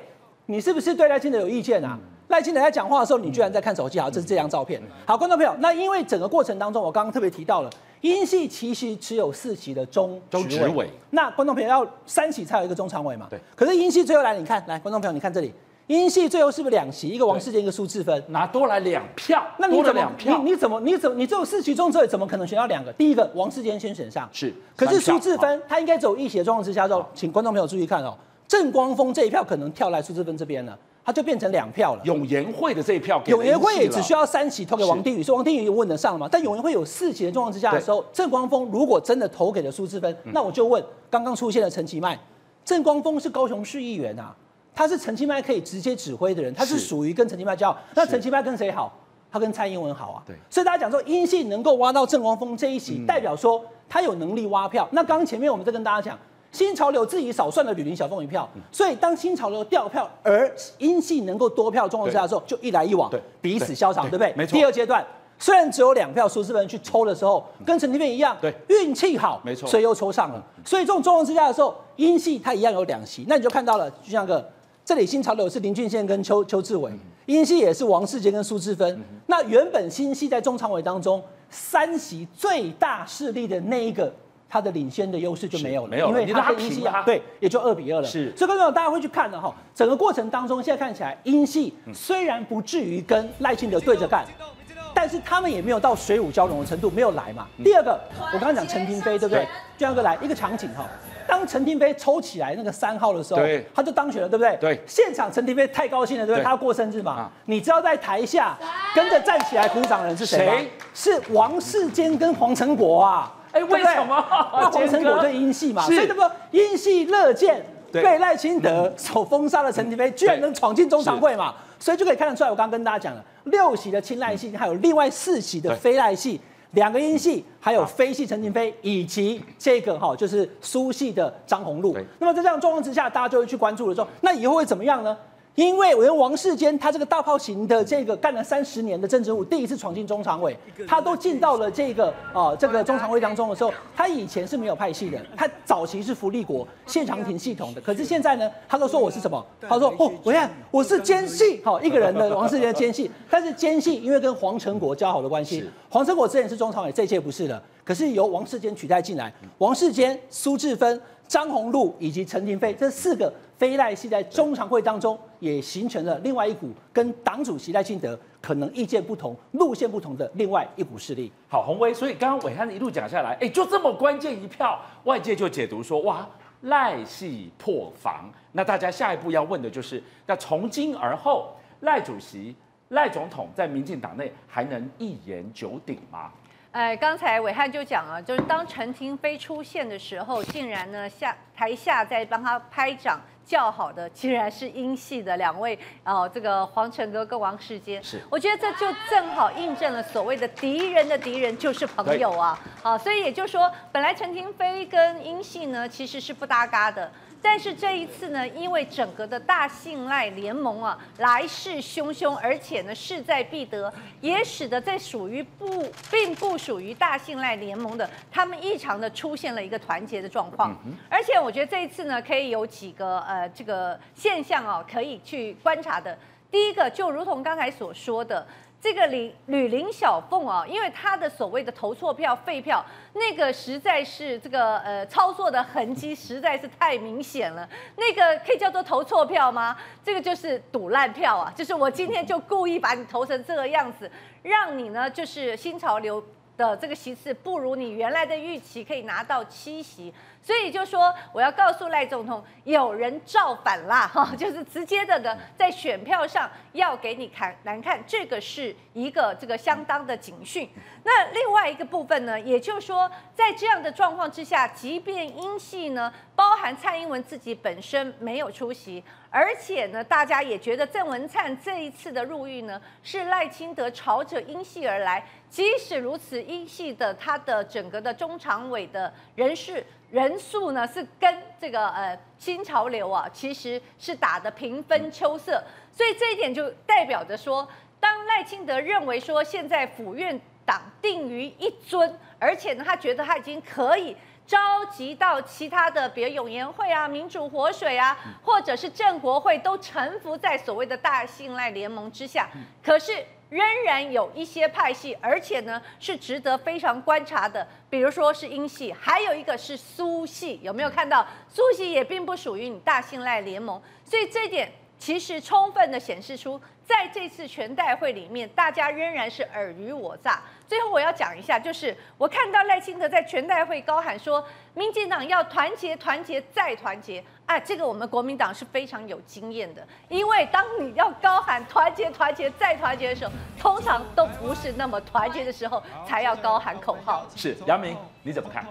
你是不是对赖清德有意见啊？嗯赖清德在讲话的时候，你居然在看手机，好，这是这张照片。好，观众朋友，那因为整个过程当中，我刚刚特别提到了，英系其实只有四席的中中执委，那观众朋友要三席才有一个中常委嘛？对。可是英系最后来，你看，来观众朋友，你看这里，英系最后是不是两席？一个王世坚，一个苏治芬，拿多来两票。那你怎么你你怎么你怎么你只有四席中执委，怎么可能选到两个？第一个，王世坚先选上是，可是苏治芬他应该走一席的状况之下，就请观众朋友注意看哦，郑光丰这一票可能跳来苏治芬这边了。他就变成两票了。永延会的这一票，永延会也只需要三席投给王定宇，所以王定宇问得上了嘛？但永延会有四席的状况之下的时候，郑光丰如果真的投给了苏治芬，嗯、那我就问刚刚出现的陈其迈，郑光丰是高雄市议员啊，他是陈其迈可以直接指挥的人，他是属于跟陈其迈交好。那陈其迈跟谁好？他跟蔡英文好啊。对，所以大家讲说，英系能够挖到郑光丰这一席，嗯、代表说他有能力挖票。那刚刚前面我们在跟大家讲。新潮流自己少算了吕林小凤一票，所以当新潮流掉票，而英系能够多票的状况之下的时候，就一来一往，彼此消长，对不对？没错。第二阶段虽然只有两票，苏治芬去抽的时候，跟陈其迈一样，运气好，没错，所以又抽上了。所以这种状况之下的时候，英系它一样有两席，那你就看到了，就像个这里新潮流是林俊宪跟邱邱志伟，英系也是王世坚跟苏治芬。那原本新系在中常委当中三席最大势力的那一个。他的领先的优势就没有了，没有了因为他跟英系啊，对，也就二比二了。是，所以观众大家会去看的哈，整个过程当中，现在看起来英系虽然不至于跟赖清德对着干，嗯、但是他们也没有到水乳交融的程度，没有来嘛。嗯、第二个，我刚刚讲陈亭妃，对不对？这样一个来一个场景哈，当陈亭妃抽起来那个三号的时候，他就当选了，对不对？对，现场陈亭妃太高兴了，对不对？他要过生日嘛，啊、你知道在台下跟着站起来鼓掌的人是谁吗？是王世坚跟黄成国啊。哎，为什么？那黄成国对英系嘛，所以这个英系乐见被赖清德所封杀的陈亭妃，居然能闯进中常会嘛，所以就可以看得出来，我刚刚跟大家讲了，六席的亲赖系，还有另外四席的非赖系，两个英系，还有非系陈亭妃，以及这个哈就是苏系的张宏陆。那么在这样状况之下，大家就会去关注了，说那以后会怎么样呢？因为我跟王世坚他这个大炮型的这个干了三十年的政治人物，第一次闯进中常委，他都进到了这个啊、呃、这个中常委当中的时候，他以前是没有派系的，他早期是福利国谢长廷系统的，可是现在呢，他都说我是什么？他说哦，我看我是奸系，好、哦、一个人的王世坚的奸系，但是奸系因为跟黄成国交好的关系，黄成国之前是中常委，这一届不是了，可是由王世坚取代进来，王世坚、苏治芬、张宏陆以及陈亭妃这四个。非赖系在中常会当中也形成了另外一股跟党主席赖清德可能意见不同、路线不同的另外一股势力。好，洪威，所以刚刚暐瀚一路讲下来，哎、欸，就这么关键一票，外界就解读说，哇，赖系破防。那大家下一步要问的就是，那从今而后，赖主席、赖总统在民进党内还能一言九鼎吗？哎，刚才暐瀚就讲了，就是当陈亭妃出现的时候，竟然呢下台下在帮他拍掌叫好的，竟然是英系的两位哦、呃，这个黄成国跟王世坚。是，我觉得这就正好印证了所谓的敌人的敌人就是朋友啊啊，所以也就是说，本来陈亭妃跟英系呢其实是不搭嘎的。但是这一次呢，因为整个的大信赖联盟啊，来势汹汹，而且呢势在必得，也使得在属于不并不属于大信赖联盟的，他们异常的出现了一个团结的状况。嗯、而且我觉得这一次呢，可以有几个呃这个现象啊，可以去观察的。第一个，就如同刚才所说的。这个吕吕林小凤啊，因为他的所谓的投错票、废票，那个实在是这个呃操作的痕迹实在是太明显了。那个可以叫做投错票吗？这个就是赌烂票啊，就是我今天就故意把你投成这个样子，让你呢就是新潮流的这个席次不如你原来的预期可以拿到七席。所以就说我要告诉赖总统，有人造反啦，哈，就是直接的呢，在选票上要给你看难看，这个是一个这个相当的警讯。那另外一个部分呢，也就是说，在这样的状况之下，即便英系呢，包含蔡英文自己本身没有出席。 而且呢，大家也觉得郑文灿这一次的入狱呢，是赖清德朝着英系而来。即使如此，英系的他的整个的中常委的人事人数呢，是跟这个呃新潮流啊，其实是打得平分秋色。所以这一点就代表着说，当赖清德认为说现在府院党定于一尊，而且呢，他觉得他已经可以。 召集到其他的，比如永延会啊、民主活水啊，或者是正国会，都臣服在所谓的大信赖联盟之下。可是仍然有一些派系，而且呢是值得非常观察的，比如说是英系，还有一个是苏系，有没有看到？苏系也并不属于你大信赖联盟，所以这点其实充分的显示出，在这次全代会里面，大家仍然是尔虞我诈。 最后我要讲一下，就是我看到赖清德在全代会高喊说，民进党要团结、团结再团结啊！这个我们国民党是非常有经验的，因为当你要高喊团结、团结再团结的时候，通常都不是那么团结的时候才要高喊口号。是，杨明你怎么看？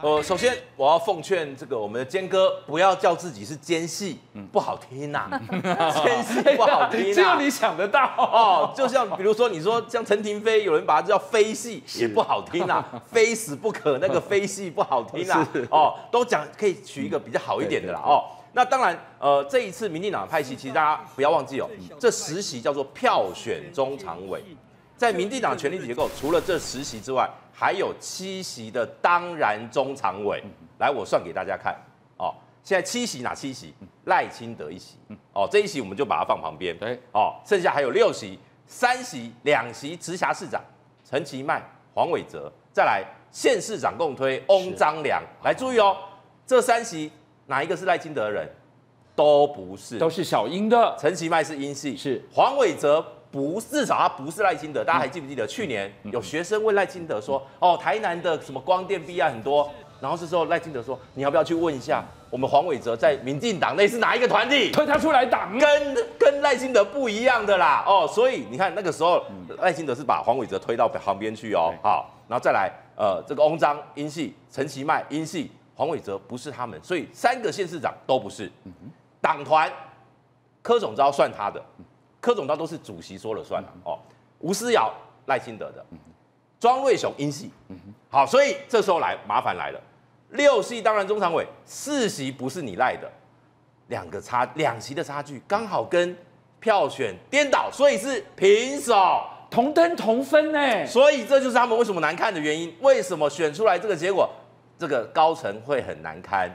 呃，首先我要奉劝这个我们的坚哥，不要叫自己是坚系，嗯，不好听呐、啊，坚系不好听、啊，只有你想得到哦。就像比如说你说像陈亭妃，有人把它叫非系，也不好听呐、啊，非死不可那个非系不好听呐、啊，哦，都讲可以取一个比较好一点的啦，哦。那当然，呃，这一次民进党的派系，其实大家不要忘记哦，嗯、这十席叫做票选中常委。 在民进党权力结构，除了这十席之外，还有七席的当然中常委。来，我算给大家看哦。现在七席哪七席？赖清德一席哦，这一席我们就把它放旁边。对哦，剩下还有六席，三席两席直辖市长陈其迈、黄伟哲，再来县市长共推翁章梁。来注意哦，这三席哪一个是赖清德的人？都不是，都是小英的。陈其迈是英系，是黄伟哲。 不，至少他不是赖清德。大家还记不记得去年有学生问赖清德说：“哦，台南的什么光电弊案很多。”然后这时候赖清德说：“你要不要去问一下我们黄伟哲在民进党内是哪一个团体？推他出来党，跟跟赖清德不一样的啦。”哦，所以你看那个时候赖清德是把黄伟哲推到旁边去哦。好，然后再来呃，这个翁章英系、陈其迈英系、黄伟哲不是他们，所以三个县市长都不是。党团柯总召算他的。 柯总召都是主席说了算了、啊、哦，吴思瑶赖清德的，庄瑞雄英系，好，所以这时候来麻烦来了，六系当然中常委四席不是你赖的，两个差两席的差距刚好跟票选颠倒，所以是平手同登同分哎，所以这就是他们为什么难看的原因，为什么选出来这个结果，这个高层会很难堪，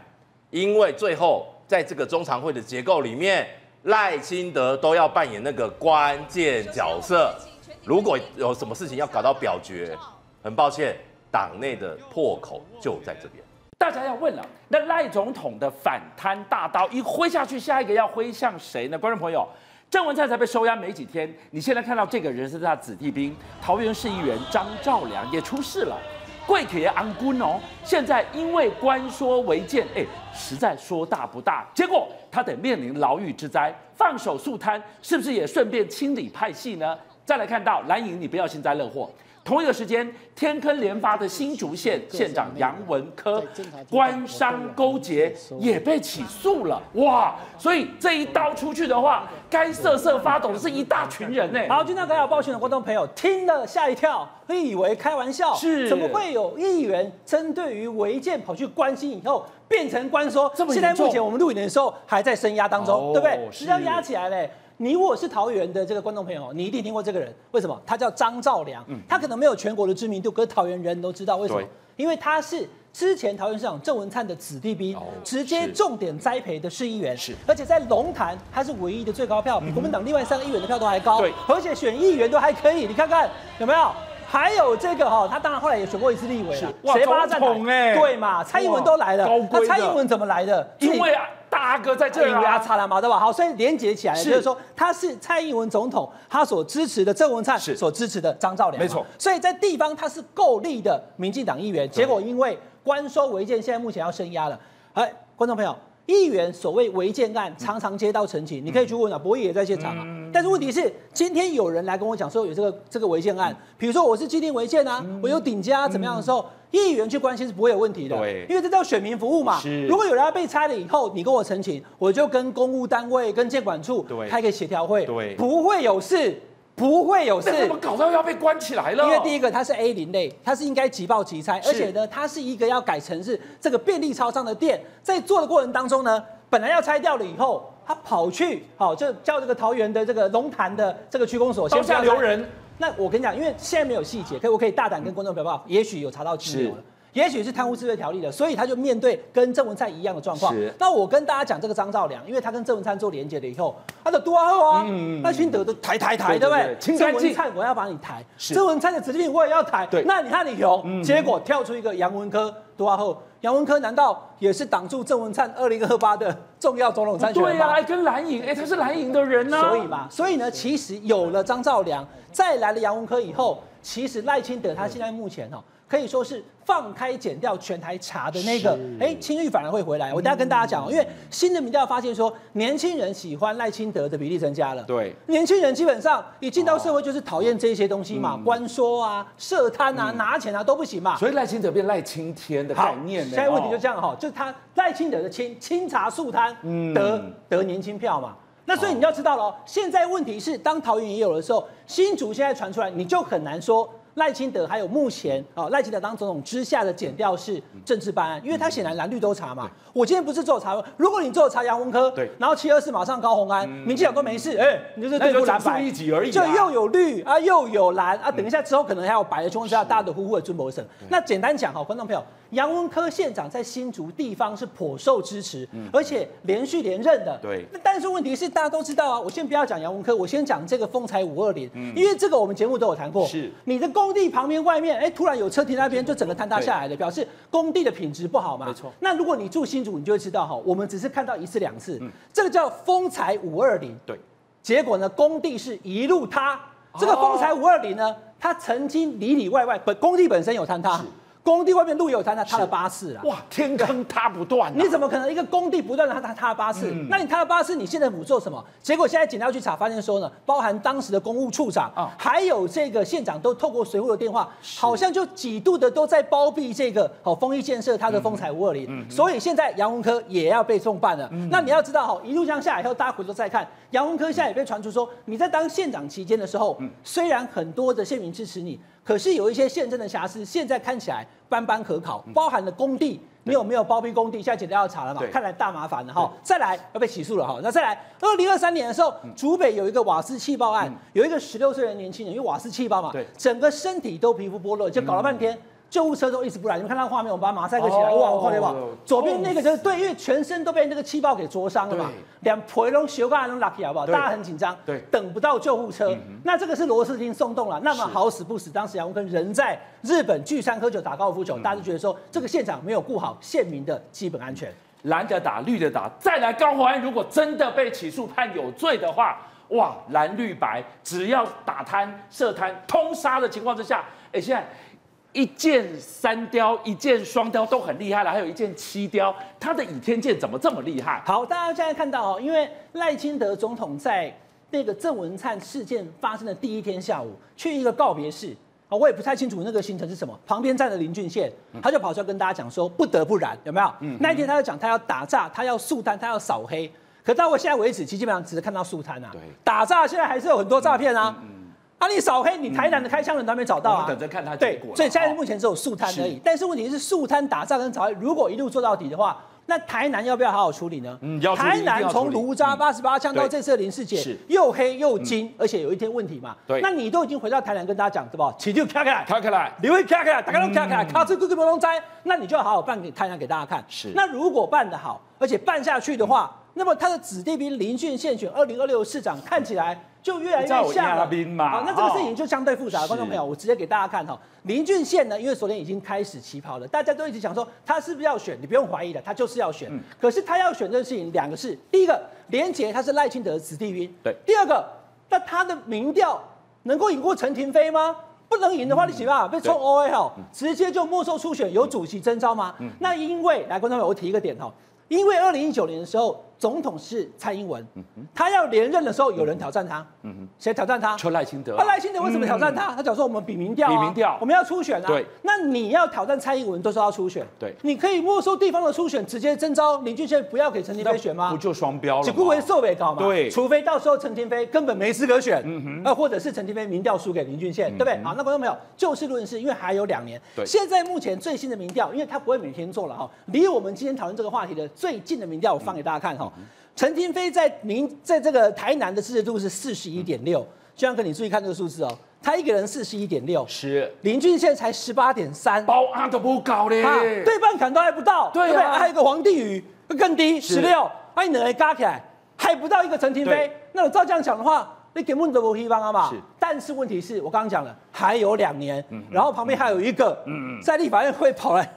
因为最后在这个中常会的结构里面。 赖清德都要扮演那个关键角色，如果有什么事情要搞到表决，很抱歉，党内的破口就在这边。大家要问了，那赖总统的反贪大刀一挥下去，下一个要挥向谁呢？观众朋友，郑文灿才被收押没几天，你现在看到这个人是他子弟兵，桃园市议员张兆良也出事了。 跪铁安姑哦，现在因为官说违建，哎，实在说大不大，结果他得面临牢狱之灾。放手肃贪，是不是也顺便清理派系呢？再来看到蓝营，你不要幸灾乐祸。同一个时间，天坑联发的新竹县县长杨文科官商勾结也被起诉了，哇！所以这一刀出去的话，该瑟瑟发抖的是一大群人呢。好，今天刚好报讯的观众朋友听了吓一跳，以为开玩笑，是怎么会有议员针对于违建跑去关心以后？ 变成官说，现在目前我们录影的时候还在声押当中，哦、对不对？实际上押起来嘞。你我是桃园的这个观众朋友，你一定听过这个人，为什么？他叫张兆良，嗯、他可能没有全国的知名度，可是桃园人都知道为什么？因为他是之前桃园市长郑文灿的子弟兵，哦、直接重点栽培的市议员，而且在龙潭他是唯一的最高票，比国民党另外三个议员的票都还高，嗯、而且选议员都还可以，你看看有没有？还有这个哈，他当然后来也选过一次立委了，谁帮他站台？对嘛？蔡英文都来了，那蔡英文怎么来的？因为大哥在这里啊，差了嘛，对吧？好，所以连结起来就是说，他是蔡英文总统他所支持的郑文灿所支持的张照良，没错。所以在地方他是够力的民进党议员，结果因为官收违建，现在目前要升压了。哎，观众朋友。 议员所谓违建案常常接到陈情，你可以去问啊，柏毅也在现场啊。但是问题是，今天有人来跟我讲说有这个这个违建案，比如说我是基地违建啊，我有顶加、啊、怎么样的时候，议员去关心是不会有问题的，因为这叫选民服务嘛。如果有人要被拆了以后，你跟我陈情，我就跟公务单位、跟建管处开个协调会，不会有事。 不会有事，怎么搞到要被关起来了？因为第一个，它是 A 零类，它是应该即报即拆，而且呢，它是一个要改成是这个便利超商的店，在做的过程当中呢，本来要拆掉了以后，他跑去好、哦、就叫这个桃园的这个龙潭的这个区公所，刀下留人。那我跟你讲，因为现在没有细节，可我可以大胆跟观众表报，也许有查到金流了。 也许是贪污治罪条例的，所以他就面对跟郑文灿一样的状况。那我跟大家讲这个张照良，因为他跟郑文灿做连结了以后，他的多好啊，那群德都抬抬抬，对不对？郑文灿我要把你抬，郑文灿的指令我也要抬。那你看你有，结果跳出一个杨文科多好，杨文科难道也是挡住郑文灿二零二八的重要总统参选吗？对呀，还跟蓝营，哎，他是蓝营的人啊。所以嘛，所以呢，其实有了张照良，再来了杨文科以后，其实赖清德他现在目前哦。 可以说是放开检调全台查的那个，哎，清誉反而会回来。我等下跟大家讲，因为新的民调发现说，年轻人喜欢赖清德的比例增加了。对，年轻人基本上一进到社会就是讨厌这些东西嘛，官说啊、涉贪啊、拿钱啊都不行嘛。所以赖清德变赖清天的概念。现在问题就这样哈，就是他赖清德的清清查肃贪，得得年轻票嘛。 那所以你要知道了，现在问题是，当桃园也有的时候，新竹现在传出来，你就很难说赖清德还有目前啊赖清德当总统之下的检调是政治办案，因为他显然蓝绿都查嘛。我今天不是做查，如果你做查杨文科，对，然后七二四马上高虹安，民进党都没事，哎，你就是对付蓝白一己而已，就又有绿啊又有蓝啊，等一下之后可能还有白的情况之下，大家的呼呼的尊伯胜。那简单讲哈，观众朋友，杨文科县长在新竹地方是颇受支持，而且连续连任的，对。那但是问题是。 大家都知道啊，我先不要讲杨文科，我先讲这个丰台五二零，因为这个我们节目都有谈过。是你的工地旁边外面，哎，突然有车停那边，就整个坍塌下来了，表示工地的品质不好嘛。没错。那如果你住新竹，你就会知道哈，我们只是看到一次两次，嗯、这个叫丰台五二零。对。结果呢，工地是一路塌。这个丰台五二零呢，它曾经里里外外本工地本身有坍塌。 工地外面路有坍塌，塌了八次啊！哇，天坑塌不断、啊，你怎么可能一个工地不断的塌塌了八次？嗯、那你塌了八次，你县政府做什么？结果现在警察去查，发现说呢，包含当时的公务处长，哦、还有这个县长都透过随扈的电话，好像就几度的都在包庇这个好丰益建设它的丰台五二零，嗯嗯、所以现在杨文科也要被重办了。嗯、那你要知道哈，一路向下以后，大家回头再看，杨文科现在也被传出说，你在当县长期间的时候，嗯、虽然很多的县民支持你。 可是有一些县政的瑕疵，现在看起来斑斑可考，包含了工地，你有没有包庇工地？现在检调要查了嘛？看来大麻烦了哈。再来要被起诉了哈。那再来，二零二三年的时候，竹北有一个瓦斯气爆案，有一个十六岁的年轻人，因为瓦斯气爆嘛，整个身体都皮肤剥落，就搞了半天，救护车都一直不来。你们看到画面，我们把马赛克起来，哇，我看到吧，左边那个就是对，因为全身都被那个气爆给灼伤了嘛，两皮都血管都拉起来，好不好？大家很紧张，等不到救护车。那这个是罗斯汀松动了，那么好死不死，当时杨文科人在日本聚餐喝酒打高尔夫球，大家就觉得说这个县长没有顾好县民的基本安全，蓝的打绿的打，再来高虹安如果真的被起诉判有罪的话，哇，蓝绿白只要打贪涉贪通杀的情况之下，哎，现在。 一箭三雕，一箭双雕都很厉害了，还有一箭七雕，他的倚天剑怎么这么厉害？好，大家现在看到哦，因为赖清德总统在那个郑文灿事件发生的第一天下午，去一个告别式啊，我也不太清楚那个行程是什么，旁边站了林俊宪，他就跑出来跟大家讲说，不得不然，有没有？嗯嗯那一天他就讲，他要打诈，他要肃贪，他要扫黑，可到我现在为止，其实基本上只是看到肃贪啊，打诈现在还是有很多诈骗啊。嗯嗯嗯 啊，你扫黑，你台南的开枪人都还没找到啊！等着看他结果。对，所以现在目前只有肃贪而已。但是问题是，肃贪打仗跟扫黑，如果一路做到底的话，那台南要不要好好处理呢？嗯，要。台南从卢渣八十八枪到这次的林世杰，又黑又精，而且有一天问题嘛。对。那你都已经回到台南跟大家讲，对吧？起就卡开来，卡开来，你会卡开来，大家都卡开来，卡住各个不能栽。那你就好好办给台南给大家看。是。那如果办得好，而且办下去的话。嗯那么他的子弟兵林俊宪选二零二六市长，看起来就越来越像了。好，那这个事情就相对复杂。观众朋友，我直接给大家看哈，林俊宪呢，因为昨天已经开始起跑了，大家都一直想说他是不是要选，你不用怀疑的，他就是要选。嗯、可是他要选这个事情，两个事：第一个，连结他是赖清德的子弟兵；对，第二个，那他的民调能够赢过陈亭妃吗？ 不能赢的话，你起码被冲 O A 哈，直接就没收初选，由主席征召吗？嗯、那因为来，观众朋友，我提一个点哈，因为二零一九年的时候，总统是蔡英文，他要连任的时候，有人挑战他，谁、嗯、挑战他？就赖清德。那赖、啊、清德为什么挑战他？嗯、他讲说我们比民调、啊，比民调，我们要初选啊。对，那你要挑战蔡英文，都说要初选，对，你可以没收地方的初选，直接征召林俊宪，不要给陈亭妃选吗？不就双标了？只顾为受委搞嘛。对，除非到时候陈亭妃根本没资格选，嗯、呃，或者是陈亭妃民调输给林俊宪，嗯、对不对？好，那观众朋友，就事论事，因为还有两年。对，现在目前最新的民调，因为他不会每天做了哈，离我们今天讨论这个话题的最近的民调，我放给大家看哈。嗯 陈亭妃在民在这个台南的支持度是四十一点六，就像跟你注意看这个数字哦，他一个人四十一点六，是林俊宪才十八点三，包安都不高嘞，对半砍都还不到，对不对？还有一个黄帝宇更低十六，哎，你来加起来还不到一个陈亭妃，那我照这样讲的话，你根本都不希望啊嘛。但是问题是我刚刚讲了，还有两年，然后旁边还有一个在立法院会跑来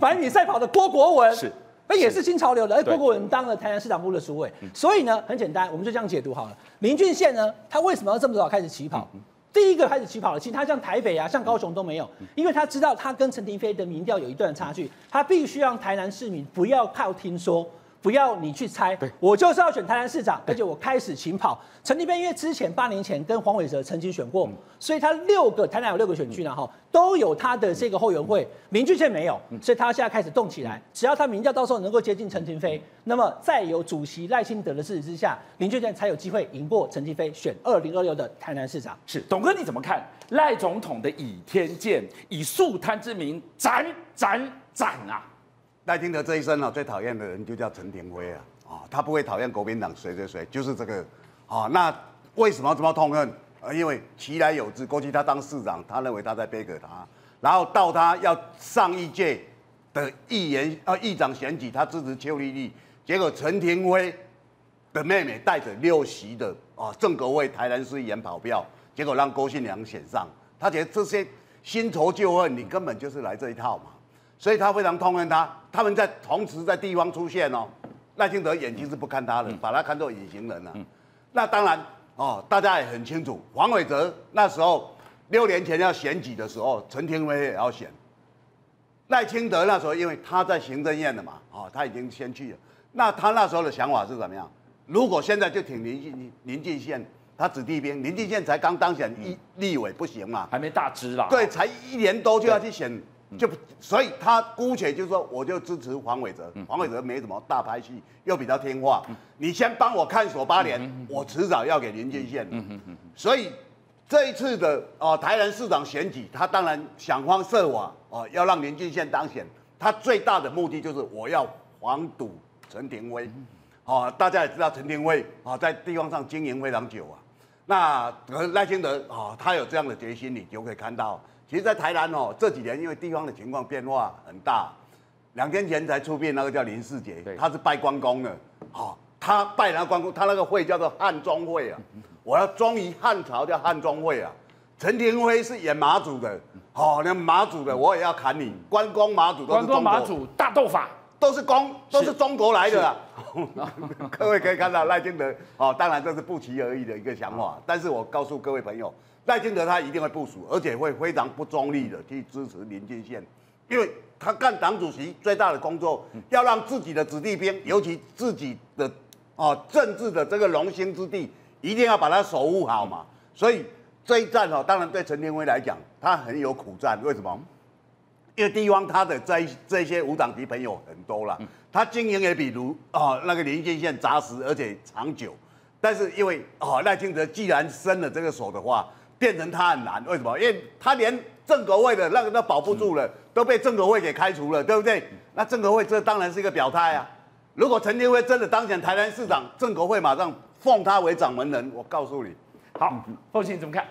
百米赛跑的郭国文。 那也是新潮流的，哎，郭国文当了台南市党部的主委，所以呢，很简单，我们就这样解读好了。林俊宪呢，他为什么要这么早开始起跑？嗯、第一个开始起跑了，其实他像台北啊，像高雄都没有，因为他知道他跟陈亭妃的民调有一段差距，他必须让台南市民不要靠听说。 不要你去猜，我就是要选台南市长，而且我开始起跑。陈亭妃因为之前八年前跟黄伟哲曾经选过，嗯、所以他六个台南有六个选区呢，哈、嗯，都有他的这个后援会。林俊宪没有，所以他现在开始动起来。嗯、只要他民调到时候能够接近陈亭妃，嗯、那么再有主席赖清德的支持之下，林俊宪才有机会赢过陈亭妃，选二零二六的台南市长。是，董哥你怎么看赖总统的倚天剑，以肃贪之名斩斩斩啊？ 赖清德这一生啊，最讨厌的人就叫陈亭妃啊！啊、哦，他不会讨厌国民党谁谁谁，就是这个。啊、哦，那为什么这么痛恨？呃，因为其来有之。过去他当市长，他认为他在背锅他，然后到他要上一届的议员呃议长选举，他支持邱丽丽，结果陈亭妃的妹妹带着六席的啊、哦、正国会台南市议员跑票，结果让郭信良选上。他觉得这些新仇旧恨，你根本就是来这一套嘛。 所以他非常痛恨他，他们在同时在地方出现哦，赖清德眼睛是不看他的，嗯、把他看作隐形人了、啊。嗯、那当然哦，大家也很清楚，黄伟哲那时候六年前要选举的时候，陈亭妃也要选，赖清德那时候因为他在行政院的嘛，哦，他已经先去了。那他那时候的想法是怎么样？如果现在就挺林俊林俊宪，他子弟兵，林俊宪才刚当选一立委不行嘛，还没大支啦，对，才一年多就要去选。 就所以他姑且就说，我就支持黄伟哲。黄伟哲没什么大拍戏，又比较听话。你先帮我看守八年，我迟早要给林俊宪。所以这一次的哦、呃、台南市长选举，他当然想方设法哦、呃、要让林俊宪当选。他最大的目的就是我要防堵陈亭妃。哦、呃，大家也知道陈亭妃啊在地方上经营非常久啊。那赖清德啊、呃，他有这样的决心，你就可以看到。 其实，在台南哦，这几年因为地方的情况变化很大，两天前才出殡那个叫林世杰，他是拜关公的，好、哦，他拜那关公，他那个会叫做汉中会啊，我要忠于汉朝叫汉中会啊。陈亭妃是演马祖的，好、哦，那马祖的我也要砍你，关公马祖都是中国，关公马祖大斗法都是公都是中国来的啦。各位可以看到赖清德哦，当然这是不期而遇的一个想法，但是我告诉各位朋友。 赖清德他一定会部署，而且会非常不中立的去支持林俊宪，因为他干党主席最大的工作，要让自己的子弟兵，尤其自己的啊、哦、政治的这个龙兴之地，一定要把它守护好嘛。所以这一战哦，当然对陈亭妃来讲，他很有苦战。为什么？因为地方他的这这些无党籍朋友很多啦，他经营也比如啊、哦、那个林俊宪扎实而且长久，但是因为啊赖清德既然伸了这个手的话。 变成他很难，为什么？因为他连正国会的那个都保不住了，都被正国会给开除了，对不对？那正国会这当然是一个表态啊。如果陈亭妃真的当选台南市长，正国会马上奉他为掌门人。我告诉你，好，凤馨你怎么看？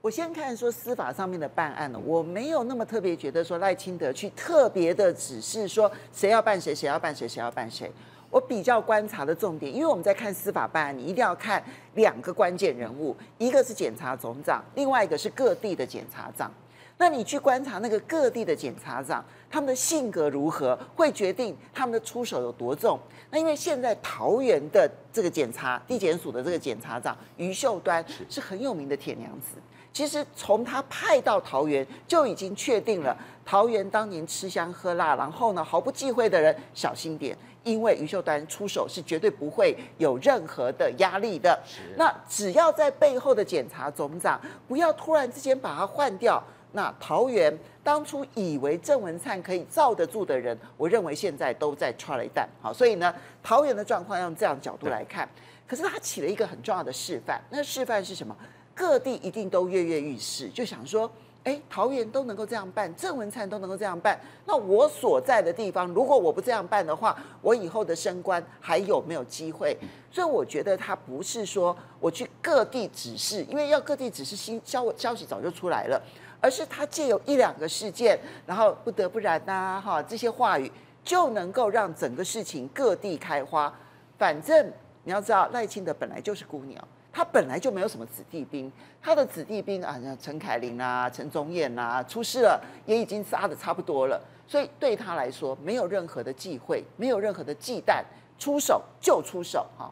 我先看说司法上面的办案呢，我没有那么特别觉得说赖清德去特别的指示说谁要办谁，谁要办谁，谁要办谁。我比较观察的重点，因为我们在看司法办案，你一定要看两个关键人物，一个是检察总长，另外一个是各地的检察长。那你去观察那个各地的检察长，他们的性格如何，会决定他们的出手有多重。那因为现在桃园的这个检察地检署的这个检察长余秀端是很有名的铁娘子。 其实从他派到桃园就已经确定了，桃园当年吃香喝辣，然后呢毫不忌讳的人小心点，因为余秀端出手是绝对不会有任何的压力的。那只要在背后的检察总长不要突然之间把他换掉，那桃园当初以为郑文灿可以罩得住的人，我认为现在都在踹了一蛋。好，所以呢，桃园的状况用这样的角度来看，可是他起了一个很重要的示范。那示范是什么？ 各地一定都跃跃欲试，就想说，哎，桃园都能够这样办，郑文灿都能够这样办，那我所在的地方，如果我不这样办的话，我以后的升官还有没有机会？所以我觉得他不是说我去各地指示，因为要各地指示新消消息早就出来了，而是他借由一两个事件，然后不得不然呐，哈，这些话语就能够让整个事情各地开花。反正你要知道，赖清德本来就是孤鸟。 他本来就没有什么子弟兵，他的子弟兵啊，陈凯琳啊、陈宗彦啊，出事了也已经杀得差不多了，所以对他来说没有任何的忌讳，没有任何的忌惮，出手就出手哈。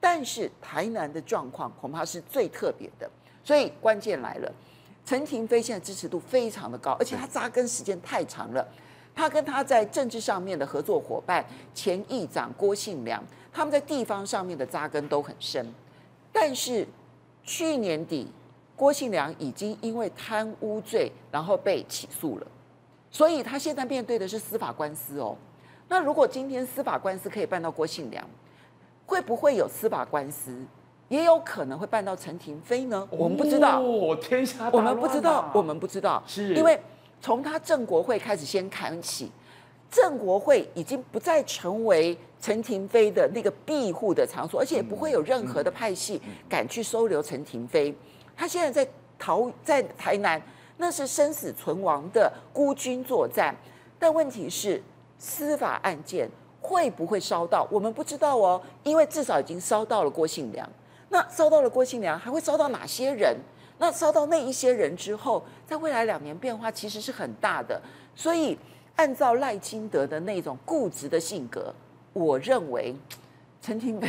但是台南的状况恐怕是最特别的，所以关键来了，陈亭妃现在支持度非常的高，而且他扎根时间太长了。 他跟他在政治上面的合作伙伴前议长郭信良，他们在地方上面的扎根都很深。但是去年底，郭信良已经因为贪污罪，然后被起诉了，所以他现在面对的是司法官司哦。那如果今天司法官司可以办到郭信良，会不会有司法官司？ 也有可能会办到陈亭妃呢？我们不知道，哦，天下大乱啊，我们不知道，我们不知道，是因为从他郑国会开始先看起，郑国会已经不再成为陈亭妃的那个庇护的场所，而且也不会有任何的派系敢去收留陈亭妃。他现在在桃在台南，那是生死存亡的孤军作战。但问题是，司法案件会不会烧到？我们不知道哦，因为至少已经烧到了郭信良。 那烧到了郭信良，还会烧到哪些人？那烧到那一些人之后，在未来两年变化其实是很大的。所以，按照赖清德的那种固执的性格，我认为陈亭妃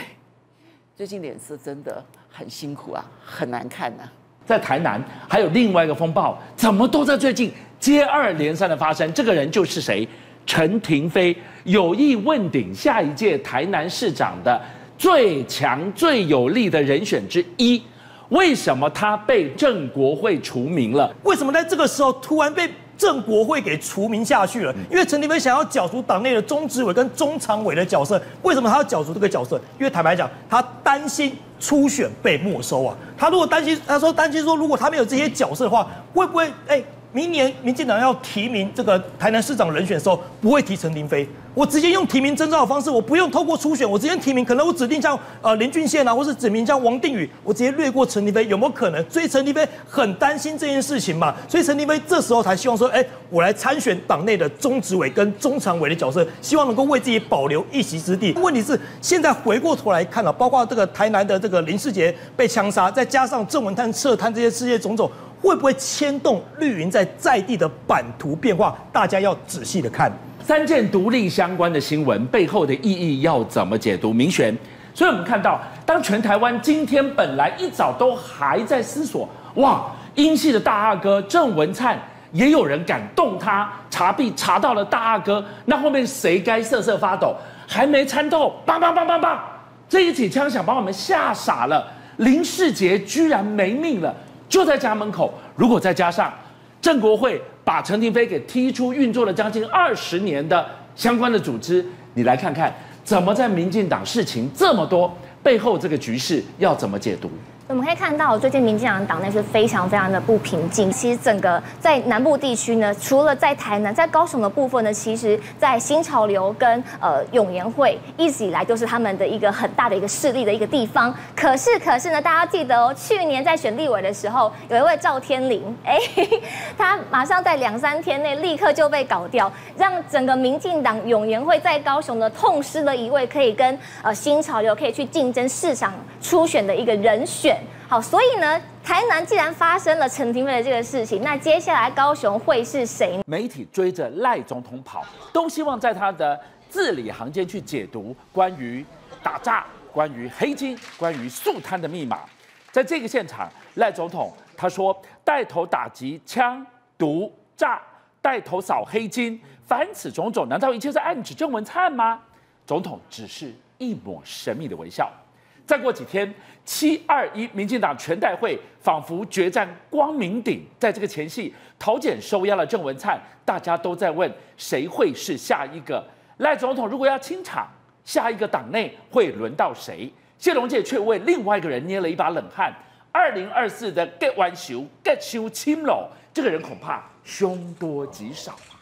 最近脸色真的很辛苦啊，很难看呐、啊。在台南还有另外一个风暴，怎么都在最近接二连三的发生？这个人就是谁？陈亭妃有意问鼎下一届台南市长的。 最强最有力的人选之一，为什么他被郑国会除名了？为什么在这个时候突然被郑国会给除名下去了？因为陈亭妃想要角逐党内的中执委跟中常委的角色，为什么他要角逐这个角色？因为坦白讲，他担心初选被没收啊。他如果担心，他说担心说，如果他没有这些角色的话，会不会哎？ 明年民进党要提名这个台南市长人选的时候，不会提陈亭妃，我直接用提名征召的方式，我不用透过初选，我直接提名，可能我指定像呃林俊宪啊，或是指名像王定宇，我直接略过陈亭妃，有没有可能？所以陈亭妃很担心这件事情嘛，所以陈亭妃这时候才希望说，哎、欸，我来参选党内的中执委跟中常委的角色，希望能够为自己保留一席之地。问题是现在回过头来看了、啊，包括这个台南的这个林世杰被枪杀，再加上郑文灿撤摊这些事件种种。 会不会牵动绿营在在地的版图变化？大家要仔细的看三件独立相关的新闻背后的意义要怎么解读？明玄，所以我们看到，当全台湾今天本来一早都还在思索，哇，英系的大阿哥郑文灿也有人敢动他，查弊查到了大阿哥，那后面谁该瑟瑟发抖？还没参透，梆梆梆梆梆，这一起枪响把我们吓傻了，林世杰居然没命了。 就在家门口，如果再加上郑国会把陈亭妃给踢出运作了将近二十年的相关的组织，你来看看怎么在民进党事情这么多背后这个局势要怎么解读？我们可以看到，最近民进党党内是非常非常的不平静。其实整个在南部地区呢，除了在台南、在高雄的部分呢，其实在新潮流跟呃永延会一直以来就是他们的一个很大的一个势力的一个地方。可是，可是呢，大家记得哦，去年在选立委的时候，有一位赵天麟，哎，他马上在两三天内立刻就被搞掉，让整个民进党永延会在高雄呢痛失了一位可以跟呃新潮流可以去竞争市场初选的一个人选。 好，所以呢，台南既然发生了陈亭妃的这个事情，那接下来高雄会是谁？媒体追着赖总统跑，都希望在他的字里行间去解读关于打诈、关于黑金、关于肃贪的密码。在这个现场，赖总统他说，带头打击枪毒诈，带头扫黑金，凡此种种，难道一切在暗指郑文灿吗？总统只是一抹神秘的微笑。 再过几天，七二一民进党全代会仿佛决战光明顶。在这个前夕，桃检收押了郑文灿，大家都在问谁会是下一个赖总统？如果要清场，下一个党内会轮到谁？谢龙介却为另外一个人捏了一把冷汗。二零二四的 get one show get show 清楼，这个人恐怕凶多吉少啊。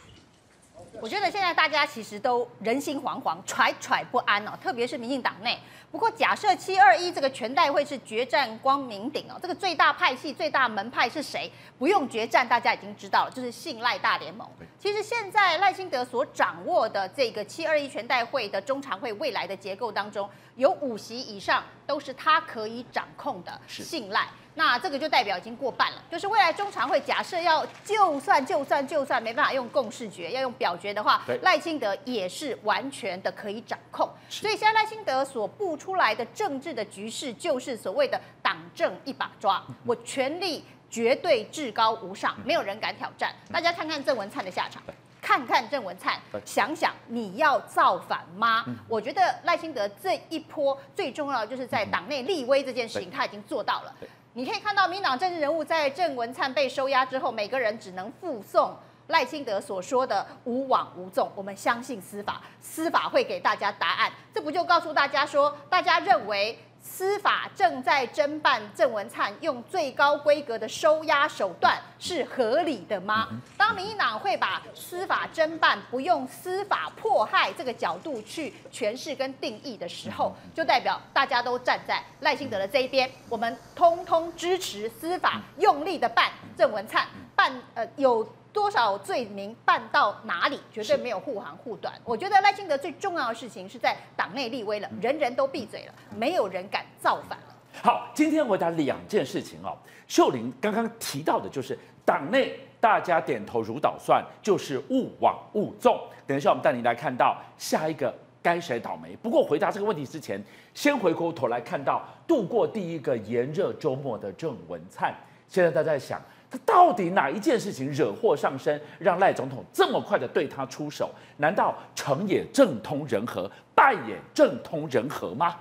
我觉得现在大家其实都人心惶惶、惴惴不安哦，特别是民进党内。不过，假设七二一这个全代会是决战光明顶哦，这个最大派系、最大门派是谁？不用决战，大家已经知道了，就是信赖大联盟。其实现在赖清德所掌握的这个七二一全代会的中常会未来的结构当中，有五席以上都是他可以掌控的信赖。 那这个就代表已经过半了，就是未来中常会假设要就算就算就算没办法用共识决，要用表决的话，赖清德也是完全的可以掌控。所以现在赖清德所布出来的政治的局势，就是所谓的党政一把抓，我权力绝对至高无上，没有人敢挑战。大家看看郑文灿的下场。 看看郑文灿，想想你要造反吗？嗯、我觉得赖清德这一波最重要的就是在党内立威这件事情，他已经做到了。你可以看到，民党政治人物在郑文灿被收押之后，每个人只能附送赖清德所说的“无枉无纵”。我们相信司法，司法会给大家答案。这不就告诉大家说，大家认为？ 司法正在侦办郑文灿，用最高规格的收押手段是合理的吗？当民进党会把司法侦办不用司法迫害这个角度去诠释跟定义的时候，就代表大家都站在赖清德的这一边，我们通通支持司法用力的办郑文灿，办呃有。 多少罪名办到哪里，绝对没有护航护短。我觉得赖清德最重要的事情是在党内立威了，人人都闭嘴了，没有人敢造反了。好，今天回答两件事情哦。秀玲刚刚提到的就是党内大家点头如捣蒜，就是勿往勿纵。等一下我们带您来看到下一个该谁倒霉。不过回答这个问题之前，先回过头来看到度过第一个炎热周末的郑文灿，现在大家在想。 他到底哪一件事情惹祸上身，让赖总统这么快的对他出手？难道成也政通人和，败也政通人和吗？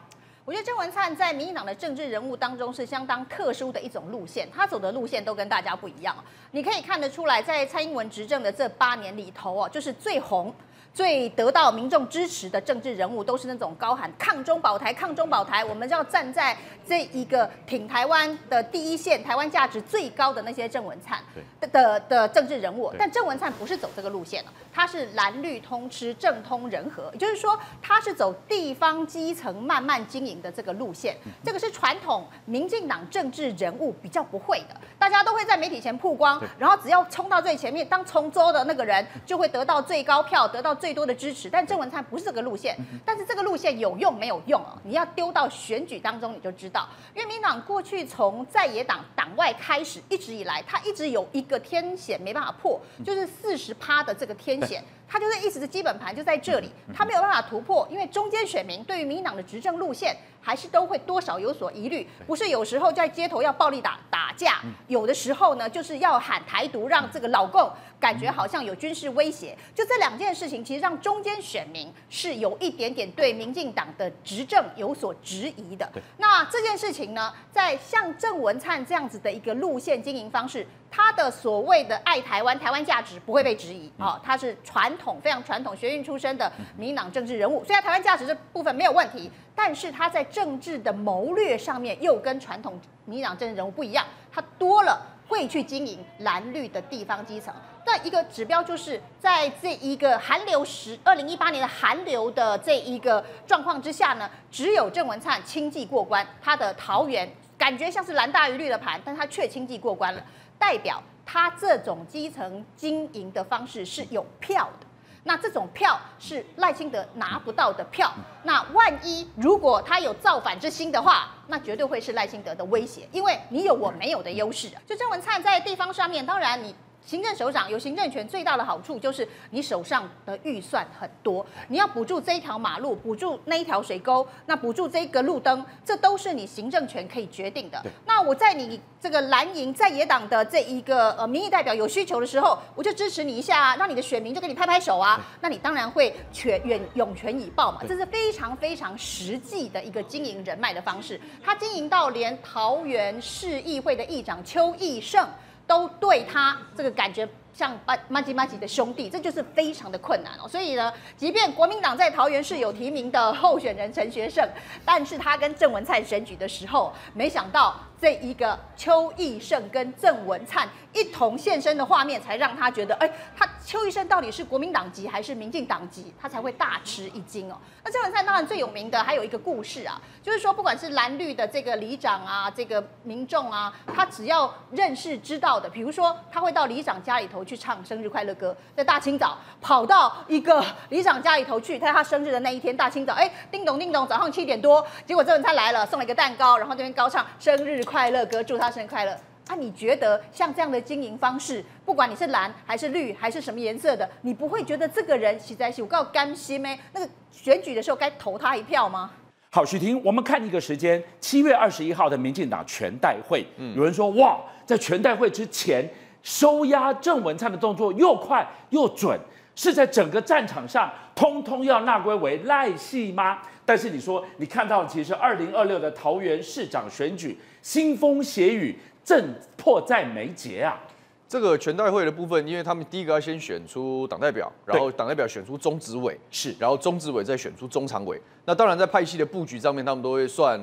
我觉得郑文灿在民进党的政治人物当中是相当特殊的一种路线，他走的路线都跟大家不一样。你可以看得出来，在蔡英文执政的这八年里头哦，就是最红。 最得到民众支持的政治人物，都是那种高喊“抗中保台，抗中保台”，我们要站在这一个挺台湾的第一线、台湾价值最高的那些郑文灿的 的, 的政治人物。但郑文灿不是走这个路线了，他是蓝绿通吃、政通人和，也就是说，他是走地方基层慢慢经营的这个路线。这个是传统民进党政治人物比较不会的，大家都会在媒体前曝光，然后只要冲到最前面，当冲州的那个人就会得到最高票，得到。 最多的支持，但郑文灿不是这个路线，但是这个路线有用没有用哦？你要丢到选举当中你就知道，因为民党过去从在野党党外开始，一直以来他一直有一个天险没办法破，就是四十趴的这个天险，他就是一直的基本盘就在这里，他没有办法突破，因为中间选民对于民党的执政路线还是都会多少有所疑虑，不是有时候在街头要暴力打打打架，有的时候呢就是要喊台独，让这个老共感觉好像有军事威胁。就这两件事情，其实让中间选民是有一点点对民进党的执政有所质疑的。那这件事情呢，在像郑文灿这样子的一个路线经营方式，他的所谓的爱台湾、台湾价值不会被质疑啊、哦，他是传统非常传统学运出身的民进党政治人物，所以台湾价值这部分没有问题。但是他在政治的谋略上面又跟传统民进党政治人物不一样，他多了会去经营蓝绿的地方基层。但一个指标就是在这一个韩流时，二零一八年的韩流的这一个状况之下呢，只有郑文灿轻骑过关，他的桃园感觉像是蓝大于绿的盘，但他却轻骑过关了，代表他这种基层经营的方式是有票的。那这种票是赖清德拿不到的票，那万一如果他有造反之心的话，那绝对会是赖清德的威胁，因为你有我没有的优势啊。就郑文灿在地方上面，当然你行政首长有行政权，最大的好处就是你手上的预算很多，你要补助这一条马路，补助那一条水沟，那补助这个路灯，这都是你行政权可以决定的。那我在你这个蓝营在野党的这一个呃民意代表有需求的时候，我就支持你一下啊，让你的选民就给你拍拍手啊，那你当然会全远涌泉以报嘛，这是非常非常实际的一个经营人脉的方式。他经营到连桃园市议会的议长邱义胜都对他这个感觉像马吉马吉的兄弟，这就是非常的困难哦。所以呢，即便国民党在桃园市有提名的候选人陈学圣，但是他跟郑文灿选举的时候，没想到这一个邱义胜跟郑文灿一同现身的画面，才让他觉得，哎，他邱义胜到底是国民党籍还是民进党籍，他才会大吃一惊哦。那郑文灿当然最有名的还有一个故事啊，就是说不管是蓝绿的这个里长啊，这个民众啊，他只要认识知道的，比如说他会到里长家里头去唱生日快乐歌，在大清早跑到一个里长家里头去，在他生日的那一天大清早，哎，叮咚叮咚，早上七点多，结果郑文灿来了，送了一个蛋糕，然后这边高唱生日快乐歌，祝他生日快乐。啊，你觉得像这样的经营方式，不管你是蓝还是绿还是什么颜色的，你不会觉得这个人实在是我告甘心咩？那个选举的时候该投他一票吗？好，许婷，我们看一个时间，七月二十一号的民进党全代会，嗯、有人说哇，在全代会之前，收押郑文灿的动作又快又准，是在整个战场上通通要纳归为赖系吗？但是你说，你看到其实二零二六的桃园市长选举，腥风血雨，正迫在眉睫啊。这个全代会的部分，因为他们第一个要先选出党代表，然后党代表选出中执委，是，然后中执委再选出中常委。那当然在派系的布局上面，他们都会算。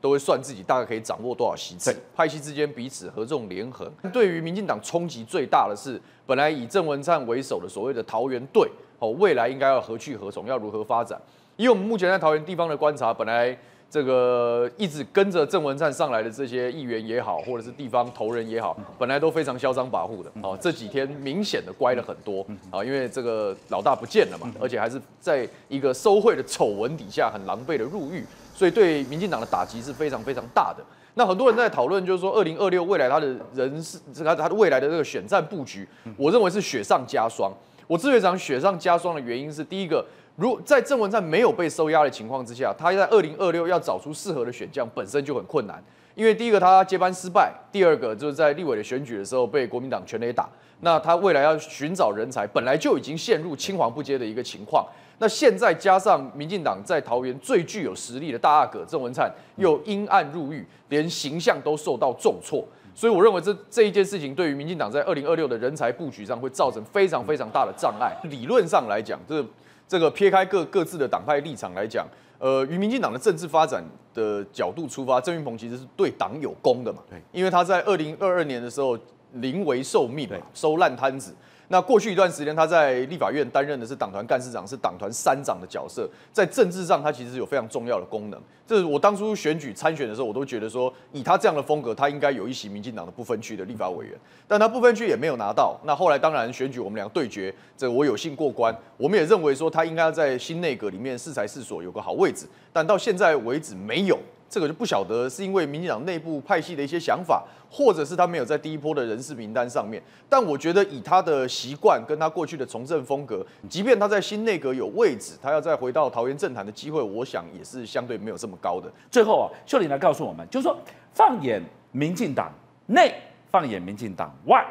都会算自己大概可以掌握多少席次，派系之间彼此合纵连横。对于民进党冲击最大的是，本来以郑文灿为首的所谓的桃园队，哦，未来应该要何去何从，要如何发展？以我们目前在桃园地方的观察，本来这个一直跟着郑文灿上来的这些议员也好，或者是地方头人也好，本来都非常嚣张跋扈的，哦，这几天明显的乖了很多啊，因为这个老大不见了嘛，而且还是在一个收贿的丑闻底下，很狼狈的入狱。所以对民进党的打击是非常非常大的。那很多人在讨论，就是说二零二六未来他的人事，他他未来的这个选战布局，我认为是雪上加霜。我自觉讲雪上加霜的原因是，第一个，如在郑文灿没有被收押的情况之下，他在二零二六要找出适合的选项本身就很困难。因为第一个他接班失败，第二个就是在立委的选举的时候被国民党全垒打。那他未来要寻找人才，本来就已经陷入青黄不接的一个情况。那现在加上民进党在桃园最具有实力的大阿哥郑文灿又因案入狱，连形象都受到重挫。所以我认为这这一件事情对于民进党在二零二六的人才布局上会造成非常非常大的障碍。理论上来讲，这这个撇开各各自的党派立场来讲。呃，于民进党的政治发展的角度出发，郑运鹏其实是对党有功的嘛，因为他在二零二二年的时候临危受命，收烂摊子。那过去一段时间，他在立法院担任的是党团干事长，是党团三长的角色，在政治上他其实有非常重要的功能。这是我当初选举参选的时候，我都觉得说，以他这样的风格，他应该有一席民进党的不分区的立法委员，但他不分区也没有拿到。那后来当然选举我们俩对决，这我有幸过关，我们也认为说他应该在新内阁里面适才适所有个好位置，但到现在为止没有。这个就不晓得是因为民进党内部派系的一些想法，或者是他没有在第一波的人事名单上面。但我觉得以他的习惯跟他过去的从政风格，即便他在新内阁有位置，他要再回到桃园政坛的机会，我想也是相对没有这么高的。最后啊，秀玲来告诉我们，就是说放眼民进党内，放眼民进党外，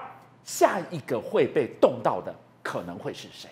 下一个会被动到的可能会是谁？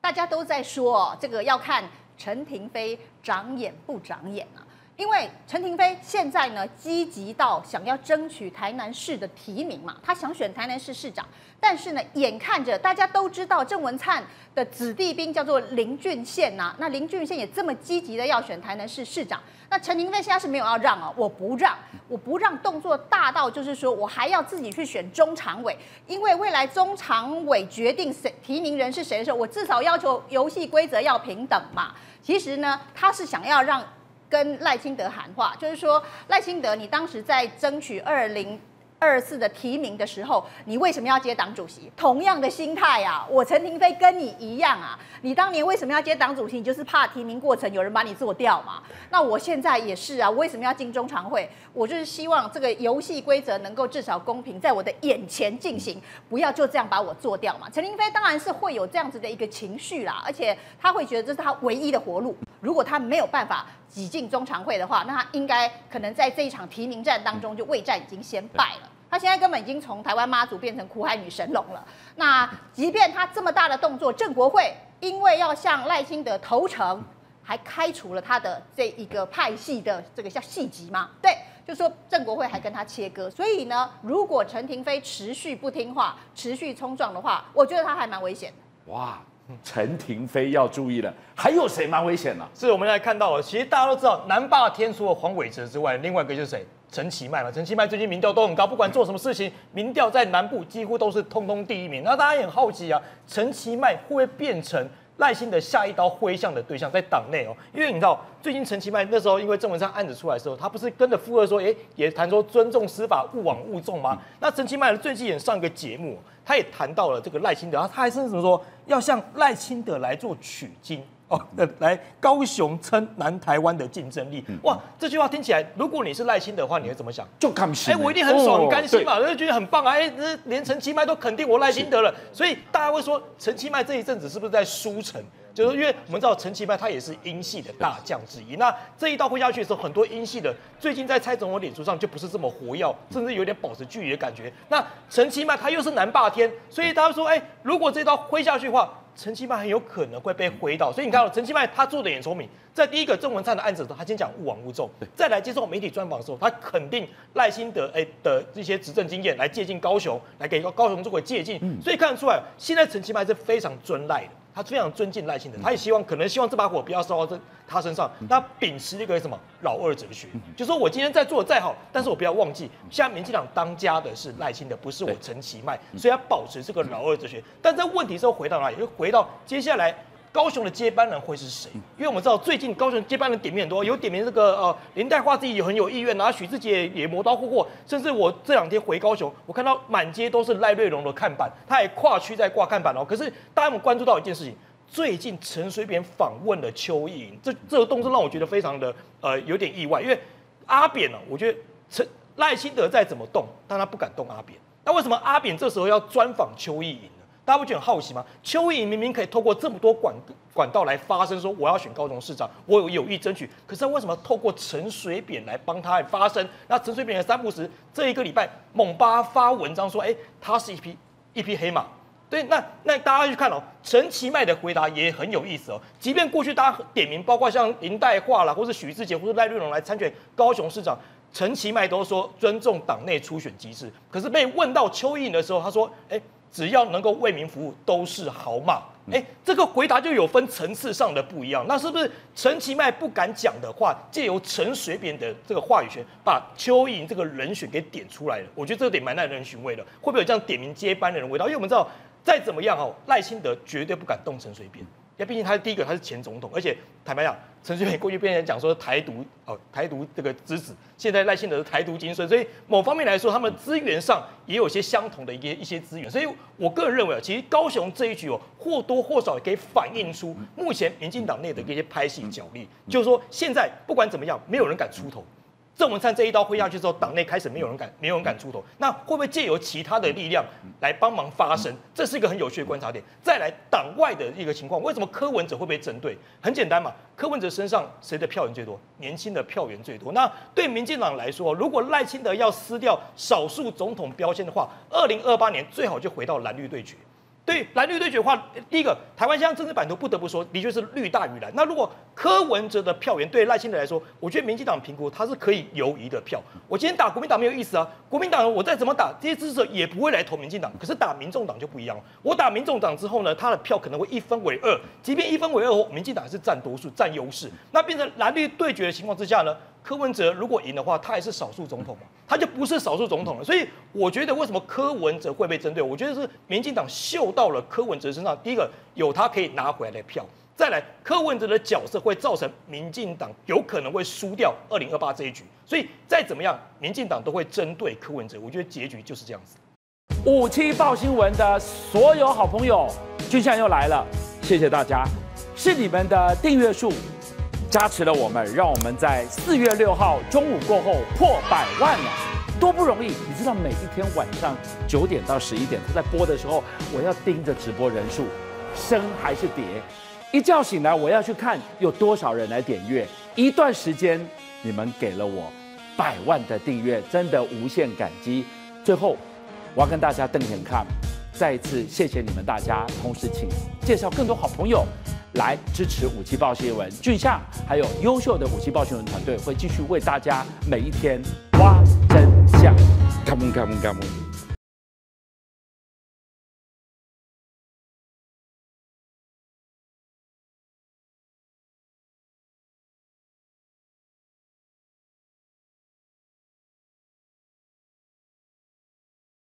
大家都在说这个要看陈亭妃长眼不长眼啊。 因为陈亭妃现在呢，积极到想要争取台南市的提名嘛，他想选台南市市长，但是呢，眼看着大家都知道郑文灿的子弟兵叫做林俊宪呐、啊，那林俊宪也这么积极的要选台南市市长，那陈亭妃现在是没有要让啊，我不让，我不让，动作大到就是说我还要自己去选中常委，因为未来中常委决定谁提名人是谁的时候，我至少要求游戏规则要平等嘛。其实呢，他是想要让。 跟赖清德喊话，就是说赖清德，你当时在争取二零二四的提名的时候，你为什么要接党主席？同样的心态啊，我陈亭妃跟你一样啊，你当年为什么要接党主席？你就是怕提名过程有人把你做掉嘛。那我现在也是啊，我为什么要进中常会？我就是希望这个游戏规则能够至少公平，在我的眼前进行，不要就这样把我做掉嘛。陈亭妃当然是会有这样子的一个情绪啦，而且他会觉得这是他唯一的活路。 如果他没有办法挤进中常会的话，那他应该可能在这一场提名战当中就畏战已经先败了。他现在根本已经从台湾妈祖变成苦海女神龙了。那即便他这么大的动作，郑国会因为要向赖清德投诚，还开除了他的这一个派系的这个叫系籍嘛？对，就说郑国会还跟他切割。所以呢，如果陈亭妃持续不听话、持续冲撞的话，我觉得他还蛮危险的。哇！ 陈亭妃要注意了，还有谁蛮危险呢、啊？是我们来看到了，其实大家都知道，南霸天除了黄伟哲之外，另外一个就是谁？陈其迈嘛。陈其迈最近民调都很高，不管做什么事情，民调在南部几乎都是通通第一名。那大家也很好奇啊，陈其迈会不会变成赖清德下一刀挥向的对象？在党内哦，因为你知道，最近陈其迈那时候因为郑文灿案子出来的时候，他不是跟着附和说，哎、欸，也谈说尊重司法，勿往勿纵吗？那陈其迈最近也上一个节目。 他也谈到了这个赖清德，他还甚至说要向赖清德来做取经哦，来高雄撑南台湾的竞争力。哇，这句话听起来，如果你是赖清德的话，你会怎么想？就看不起。哎、欸，我一定很爽、哦、很甘心嘛，我就觉得很棒啊！哎、欸，连陈其迈都肯定我赖清德了，所以大家会说陈其迈这一阵子是不是在输诚？ 就是因为我们知道陈其迈他也是英系的大将之一，那这一刀挥下去的时候，很多英系的最近在蔡总统脸书上就不是这么活跃，甚至有点保持距离的感觉。那陈其迈他又是南霸天，所以大家说，哎、欸，如果这一刀挥下去的话，陈其迈很有可能会被挥到。所以你看到陈其迈他做的也聪明，在第一个郑文灿的案子的时候，他先讲勿往勿纵；再来接受媒体专访的时候，他肯定赖清德哎、欸、的这些执政经验来借鉴高雄，来给高雄做个借鉴。所以看得出来，现在陈其迈是非常尊赖的。 他非常尊敬赖清德，他也希望可能希望这把火不要烧到他身上。那秉持一个什么老二哲学，就说我今天再做的再好，但是我不要忘记，现在民进党当家的是赖清德，不是我陈其迈，所以他保持这个老二哲学。但在问题之后回到哪里？就回到接下来高雄的接班人会是谁？因为我们知道最近高雄接班人点名很多，有点名这个呃林岱樺自己也很有意愿，然后许志杰也磨刀霍霍，甚至我这两天回高雄，我看到满街都是赖瑞隆的看板，他也跨区在挂看板哦。可是大家有没有关注到一件事情？ 最近陈水扁访问了邱意莹，这这个动作让我觉得非常的呃有点意外，因为阿扁呢、啊，我觉得陈赖清德再怎么动，但他不敢动阿扁。那为什么阿扁这时候要专访邱意莹呢？大家不觉得很好奇吗？邱意莹明明可以透过这么多管管道来发声，说我要选高雄市长，我有有意争取，可是为什么透过陈水扁来帮他发声？那陈水扁的三不时这一个礼拜猛巴发文章说，哎，他是一匹一匹黑马。 对，那那大家去看哦，陈其迈的回答也很有意思哦。即便过去大家点名，包括像林岱樺啦，或是许志杰，或是赖瑞隆来参选高雄市长，陈其迈都说尊重党内初选机制。可是被问到邱意莹的时候，他说：“哎，只要能够为民服务，都是好马。”哎，这个回答就有分层次上的不一样。那是不是陈其迈不敢讲的话，借由陈水扁的这个话语权，把邱意莹这个人选给点出来了？我觉得这点蛮耐人寻味的。会不会有这样点名接班人的味道？因为我们知道。 再怎么样哦，赖清德绝对不敢动陈水扁，因为毕竟他是第一个，他是前总统，而且坦白讲，陈水扁过去被人讲说台独哦，台独这个之子，现在赖清德是台独精髓，所以某方面来说，他们资源上也有些相同的一些一些资源，所以我个人认为啊，其实高雄这一局哦，或多或少也可以反映出目前民进党内的一些拍戏角力，就是说现在不管怎么样，没有人敢出头。郑文灿这一刀挥下去之后，党内开始没有人敢，没有人敢出头。那会不会借由其他的力量来帮忙发声？这是一个很有趣的观察点。再来，党外的一个情况，为什么柯文哲会被针对？很简单嘛，柯文哲身上谁的票源最多？年轻的票源最多。那对民进党来说，如果赖清德要撕掉少数总统标签的话，二零二八年最好就回到蓝绿对决。 对蓝绿对决的话，第一个台湾现在政治版图不得不说，的确是绿大于蓝。那如果柯文哲的票源对赖清德来说，我觉得民进党评估他是可以游移的票。我今天打国民党没有意思啊，国民党我再怎么打，这些支持者也不会来投民进党。可是打民众党就不一样了，我打民众党之后呢，他的票可能会一分为二，即便一分为二后，民进党还是占多数、占优势。那变成蓝绿对决的情况之下呢？ 柯文哲如果赢的话，他还是少数总统嘛，他就不是少数总统了。所以我觉得为什么柯文哲会被针对，我觉得是民进党嗅到了柯文哲身上，第一个有他可以拿回来的票，再来柯文哲的角色会造成民进党有可能会输掉二零二八这一局。所以再怎么样，民进党都会针对柯文哲。我觉得结局就是这样子。五七报新闻的所有好朋友，俊相又来了，谢谢大家，是你们的订阅数。 加持了我们，让我们在四月六号中午过后破百万了，多不容易！你知道每一天晚上九点到十一点，他在播的时候，我要盯着直播人数，升还是跌？一觉醒来，我要去看有多少人来点阅。一段时间，你们给了我百万的订阅，真的无限感激。最后，我要跟大家瞪眼看，再一次谢谢你们大家，同时请介绍更多好朋友。 来支持五七报新闻，俊相还有优秀的五七报新闻团队会继续为大家每一天挖真相。Come on, come on, come on.